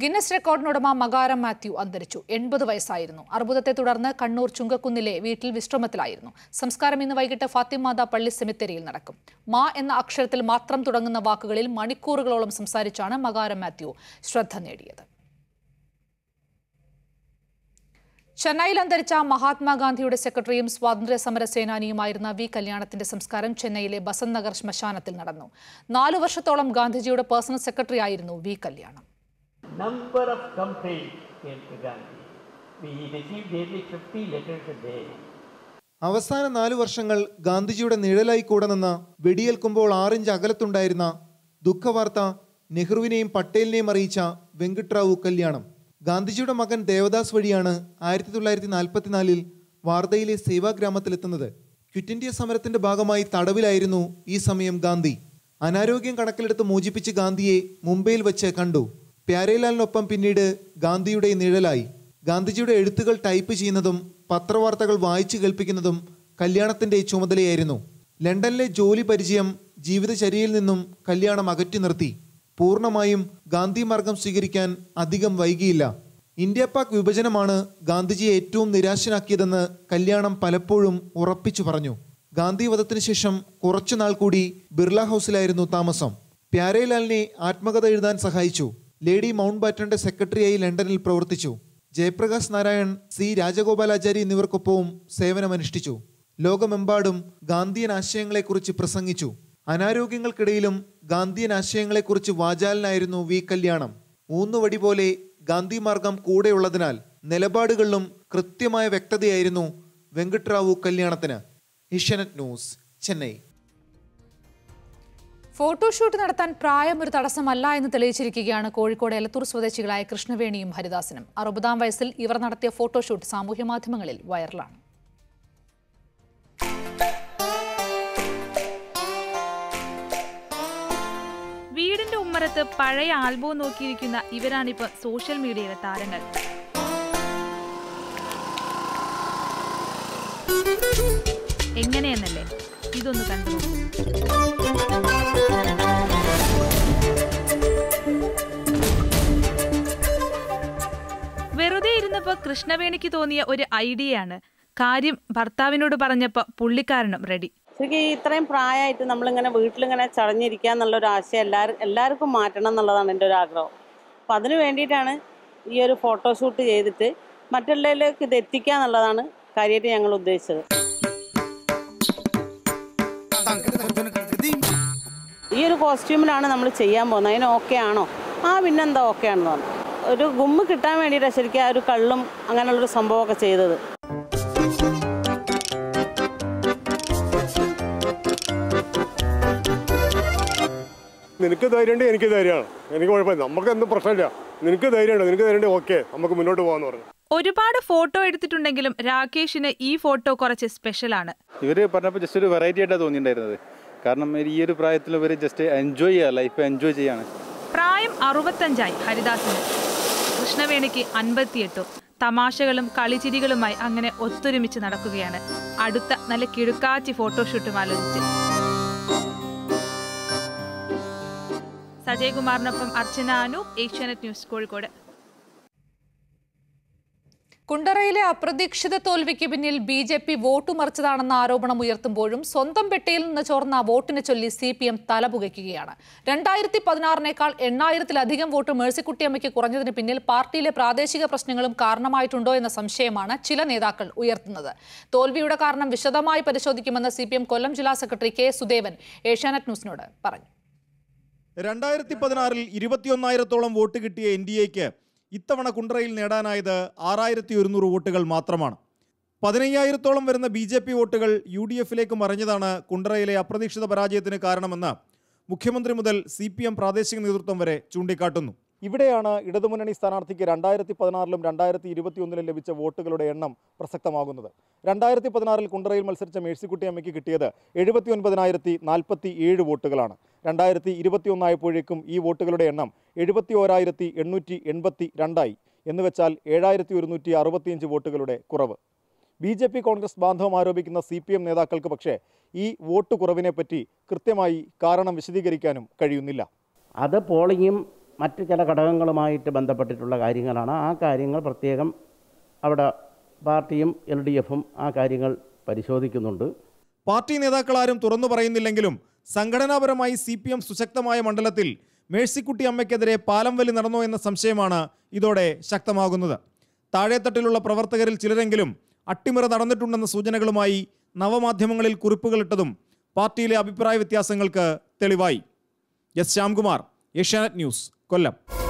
ഗിന്നസ് റെക്കോർഡിനുടമ മകാരം മാത്യു അന്തരിച്ചു. എൺപത് വയസ്സായിരുന്നു. അർബുദത്തെ തുടർന്ന് കണ്ണൂർ ചുങ്കക്കുന്നിലെ വീട്ടിൽ വിശ്രമത്തിലായിരുന്നു. സംസ്കാരം ഇന്ന് വൈകിട്ട് ഫാത്തിമാത പള്ളി സെമിത്തേരിയിൽ നടക്കും. മാ എന്ന അക്ഷരത്തിൽ മാത്രം തുടങ്ങുന്ന വാക്കുകളിൽ മണിക്കൂറുകളോളം സംസാരിച്ചാണ് മകാരം മാത്യു ശ്രദ്ധ നേടിയത്. ചെന്നൈയിൽ അന്തരിച്ച മഹാത്മാഗാന്ധിയുടെ സെക്രട്ടറിയും സ്വാതന്ത്ര്യ സമര സേനാനിയുമായിരുന്ന വി കല്യാണത്തിന്റെ സംസ്കാരം ചെന്നൈയിലെ ബസന്ത് നഗർ ശ്മശാനത്തിൽ നടന്നു. നാലു വർഷത്തോളം ഗാന്ധിജിയുടെ പേഴ്സണൽ സെക്രട്ടറി ആയിരുന്നു V Kalyanam. Number of complaints came to Gandhi. We received nearly fifty letters a day. അവസാന നാല് വർഷങ്ങൾ ഗാന്ധിജിയുടെ നിഴലായി കൂടെ നിന്ന് വെടിയേൽക്കുമ്പോൾ ആറിഞ്ച് അകലത്തുണ്ടായിരുന്ന ദുഃഖവാർത്ത നെഹ്റുവിനെയും പട്ടേലിനെയും അറിയിച്ച വെങ്കിട്ടറാവു കല്യാണം. ഗാന്ധിജിയുടെ മകൻ ദേവദാസ് വഴിയാണ് ആയിരത്തി തൊള്ളായിരത്തി നാൽപ്പത്തിനാലിൽ വാർധയിലെ സേവാഗ്രാമത്തിലെത്തുന്നത്. ക്വിറ്റ് ഇന്ത്യ സമരത്തിന്റെ ഭാഗമായി തടവിലായിരുന്നു ഈ സമയം ഗാന്ധി. അനാരോഗ്യം കണക്കിലെടുത്ത് മോചിപ്പിച്ച് ഗാന്ധിയെ മുംബൈയിൽ വെച്ച് കണ്ടു. പ്യാരേലാലിനൊപ്പം പിന്നീട് ഗാന്ധിയുടെ നിഴലായി. ഗാന്ധിജിയുടെ എഴുത്തുകൾ ടൈപ്പ് ചെയ്യുന്നതും പത്രവാർത്തകൾ വായിച്ചു കേൾപ്പിക്കുന്നതും കല്യാണത്തിൻ്റെ ചുമതലയായിരുന്നു. ലണ്ടനിലെ ജോലി പരിചയം ജീവിതചര്യയിൽ നിന്നും കല്യാണം അകറ്റി നിർത്തി. പൂർണ്ണമായും ഗാന്ധി മാർഗം സ്വീകരിക്കാൻ അധികം വൈകിയില്ല. ഇന്ത്യ പാക് വിഭജനമാണ് ഗാന്ധിജിയെ ഏറ്റവും നിരാശനാക്കിയതെന്ന് കല്യാണം പലപ്പോഴും ഉറപ്പിച്ചു പറഞ്ഞു. ഗാന്ധി വധത്തിന് ശേഷം കുറച്ചുനാൾ കൂടി ബിർള ഹൗസിലായിരുന്നു താമസം. പ്യാരേലാലിനെ ആത്മകഥ എഴുതാൻ സഹായിച്ചു. ലേഡി മൗണ്ട് ബാറ്റന്റെ സെക്രട്ടറിയായി ലണ്ടനിൽ പ്രവർത്തിച്ചു. ജയപ്രകാശ് നാരായൺ, സി രാജഗോപാലാചാരി എന്നിവർക്കൊപ്പവും സേവനമനുഷ്ഠിച്ചു. ലോകമെമ്പാടും ഗാന്ധിയൻ ആശയങ്ങളെക്കുറിച്ച് പ്രസംഗിച്ചു. അനാരോഗ്യങ്ങൾക്കിടയിലും ഗാന്ധിയൻ ആശയങ്ങളെക്കുറിച്ച് വാചാലനായിരുന്നു വി കല്യാണം. ഊന്നുവടി പോലെ ഗാന്ധി മാർഗം കൂടെയുള്ളതിനാൽ നിലപാടുകളിലും കൃത്യമായ വ്യക്തതയായിരുന്നു വെങ്കട്ടറാവു കല്യാണത്തിന്. ഏഷ്യാനെറ്റ് ന്യൂസ്, ചെന്നൈ. ഫോട്ടോഷൂട്ട് നടത്താൻ പ്രായം ഒരു തടസ്സമല്ല എന്ന് തെളിയിച്ചിരിക്കുകയാണ് കോഴിക്കോട് എലത്തൂർ സ്വദേശികളായ കൃഷ്ണവേണിയും ഹരിദാസനും. അറുപതാം വയസ്സിൽ ഇവർ നടത്തിയ ഫോട്ടോഷൂട്ട് സാമൂഹ്യ മാധ്യമങ്ങളിൽ വൈറലാണ്. വീടിന്റെ ഉമ്മറത്ത് പഴയ ആൽബം നോക്കിയിരിക്കുന്ന ഇവരാണിപ്പോൾ സോഷ്യൽ മീഡിയയിലെ താരങ്ങൾ. എങ്ങനെയെന്നല്ലേ ഇതൊന്ന് കണ്ടു. വെറുതെ ഇരുന്നപ്പോൾ കൃഷ്ണവേണിക്ക് തോന്നിയ ഒരു ഐഡിയയാണ്. കാര്യം ഭർത്താവിനോട് പറഞ്ഞപ്പോൾ പുള്ളിക്കാരനും റെഡി. ശരിക്കും ഇത്രയും പ്രായമായിട്ട് നമ്മളിങ്ങനെ വീട്ടിലിങ്ങനെ ചടഞ്ഞിരിക്കുക എന്നുള്ളൊരു ആശയം എല്ലാവരും എല്ലാവർക്കും മാറ്റണം എന്നുള്ളതാണ് എൻ്റെ ഒരു ആഗ്രഹം. അപ്പം അതിന് വേണ്ടിയിട്ടാണ് ഈ ഒരു ഫോട്ടോഷൂട്ട് ചെയ്തിട്ട് മറ്റുള്ളവരിലേക്ക് ഇത് എത്തിക്കുക എന്നുള്ളതാണ് കാര്യമായിട്ട് ഞങ്ങൾ ഉദ്ദേശിച്ചത്. ഈ ഒരു കോസ്റ്റ്യൂമിലാണ് നമ്മൾ ചെയ്യാൻ പോകുന്നത്. അതിന് ഓക്കെ ആണോ? ആ പിന്നെന്താ ഓക്കെ ആണെന്ന് പറഞ്ഞു. ഒരു ഗുമ്മ് കിട്ടാൻ വേണ്ടിയിട്ടാണ് ശരിക്കും ആ ഒരു കള്ളും അങ്ങനെയുള്ളൊരു സംഭവമൊക്കെ ചെയ്തത്. നിനക്ക് ധൈര്യമുണ്ട്, എനിക്ക് ധൈര്യമാണ്, എനിക്ക് കുഴപ്പമില്ല, നമുക്ക് എന്തും പ്രശ്നമില്ല, നിനക്ക് ധൈര്യമുണ്ട്, നിനക്ക് ധൈര്യം ഓക്കെ, നമുക്ക് മുന്നോട്ട് പോകാന്ന് പറഞ്ഞു. ഒരുപാട് ഫോട്ടോ എടുത്തിട്ടുണ്ടെങ്കിലും രാകേഷിന് ഈ ഫോട്ടോ കുറച്ച് സ്പെഷ്യലാണ്. ഇവര് പറഞ്ഞപ്പോൾ ജസ്റ്റ് ഒരു വെറൈറ്റി ആയിട്ടാണ് തോന്നിയിട്ടുണ്ടായിരുന്നത്. കാരണം ഈ ഒരു പ്രായത്തിൽ ഇവർ ജസ്റ്റ് എൻജോയ് ചെയ്യുക, ലൈഫ് എൻജോയ് ചെയ്യാണ്. പ്രായം അറുപത്തഞ്ചായി ഹരിദാസിന്, കൃഷ്ണവേണിക്ക് അൻപത്തിയെട്ടും. തമാശകളും കളിചിരികളുമായി അങ്ങനെ ഒത്തൊരുമിച്ച് നടക്കുകയാണ്. അടുത്ത നല്ല കിടുക്കാച്ചി ഫോട്ടോഷൂട്ടും ആലോചിച്ച് സജയകുമാറിനൊപ്പം അർച്ചന അനു, ഏഷ്യാനെറ്റ് ന്യൂസ്, കോഴിക്കോട്. കുണ്ടറയിലെ അപ്രതീക്ഷിത തോൽവിക്ക് പിന്നിൽ ബി ജെ പി വോട്ട് മറിച്ചതാണെന്ന ആരോപണം ഉയർത്തുമ്പോഴും സ്വന്തം പെട്ടിയിൽ നിന്ന് ചോർന്ന വോട്ടിനെ ചൊല്ലി സി പി എം തലപുകയ്ക്കുകയാണ്. രണ്ടായിരത്തി പതിനാറിനേക്കാൾ എണ്ണായിരത്തിലധികം വോട്ട് മേഴ്സിക്കുട്ടിയമ്മയ്ക്ക് കുറഞ്ഞതിന് പിന്നിൽ പാർട്ടിയിലെ പ്രാദേശിക പ്രശ്നങ്ങളും കാരണമായിട്ടുണ്ടോ എന്ന സംശയമാണ് ചില നേതാക്കൾ ഉയർത്തുന്നത്. തോൽവിയുടെ കാരണം വിശദമായി പരിശോധിക്കുമെന്ന് സി പി എം കൊല്ലം ജില്ലാ സെക്രട്ടറി കെ സുദേവൻ ഏഷ്യാനെറ്റ് ന്യൂസിനോട് പറഞ്ഞു. രണ്ടായിരത്തി പതിനാറിൽ ഇരുപത്തിയൊന്നായിരത്തോളം വോട്ട് കിട്ടിയ എൻ ഡി എക്ക് ഇത്തവണ കുണ്ടറയിൽ നേടാനായത് ആറായിരത്തി ഒരുന്നൂറ് വോട്ടുകൾ മാത്രമാണ്. പതിനയ്യായിരത്തോളം വരുന്ന ബി ജെ പി വോട്ടുകൾ യു ഡി എഫിലേക്ക് മറിഞ്ഞതാണ് കുണ്ടറയിലെ അപ്രതീക്ഷിത പരാജയത്തിന് കാരണമെന്ന് മുഖ്യമന്ത്രി മുതൽ സി പി എം പ്രാദേശിക നേതൃത്വം വരെ ചൂണ്ടിക്കാട്ടുന്നു. ഇവിടെയാണ് ഇടതുമുന്നണി സ്ഥാനാർത്ഥിക്ക് രണ്ടായിരത്തി പതിനാറിലും രണ്ടായിരത്തി ഇരുപത്തി ഒന്നിലും ലഭിച്ച വോട്ടുകളുടെ എണ്ണം പ്രസക്തമാകുന്നത്. രണ്ടായിരത്തി പതിനാറിൽ കുണ്ടറയിൽ മത്സരിച്ച മേഴ്സിക്കുട്ടിയമ്മയ്ക്ക് കിട്ടിയത് എഴുപത്തി ഒൻപതിനായിരത്തി നാൽപ്പത്തി ഏഴ് വോട്ടുകളാണ്. രണ്ടായിരത്തി ഇരുപത്തി ഒന്നായപ്പോഴേക്കും ഈ വോട്ടുകളുടെ എണ്ണം എഴുപത്തി ഓരായിരത്തി എണ്ണൂറ്റി എൺപത്തി രണ്ടായി. എന്നുവെച്ചാൽ ഏഴായിരത്തി ഒരുന്നൂറ്റി അറുപത്തിയഞ്ച് വോട്ടുകളുടെ കുറവ്. ബി ജെ പി കോൺഗ്രസ് ബാന്ധവം ആരോപിക്കുന്ന സി പി എം നേതാക്കൾക്ക് പക്ഷേ ഈ വോട്ട് കുറവിനെ പറ്റി കൃത്യമായി കാരണം വിശദീകരിക്കാനും കഴിയുന്നില്ല. അത് പോളിംഗും മറ്റ് ചില ഘടകങ്ങളുമായിട്ട് ബന്ധപ്പെട്ടിട്ടുള്ള കാര്യങ്ങളാണ്. ആ കാര്യങ്ങൾ പ്രത്യേകം അവിടെ പാർട്ടിയും എൽ ഡി എഫും ആ കാര്യങ്ങൾ പരിശോധിക്കുന്നുണ്ട്. പാർട്ടി നേതാക്കളാരും തുറന്നു പറയുന്നില്ലെങ്കിലും സംഘടനാപരമായി സി പി എം സുശക്തമായ മണ്ഡലത്തിൽ മേഴ്സിക്കുട്ടി അമ്മയ്ക്കെതിരെ പാലം വലി നടന്നോ എന്ന സംശയമാണ് ഇതോടെ ശക്തമാകുന്നത്. താഴേത്തട്ടിലുള്ള പ്രവർത്തകരിൽ ചിലരെങ്കിലും അട്ടിമറി നടന്നിട്ടുണ്ടെന്ന സൂചനകളുമായി നവമാധ്യമങ്ങളിൽ കുറിപ്പുകളിട്ടതും പാർട്ടിയിലെ അഭിപ്രായ വ്യത്യാസങ്ങൾക്ക് തെളിവായി. എസ് ശ്യാംകുമാർ, ഏഷ്യാനെറ്റ് ന്യൂസ്, കൊല്ലം.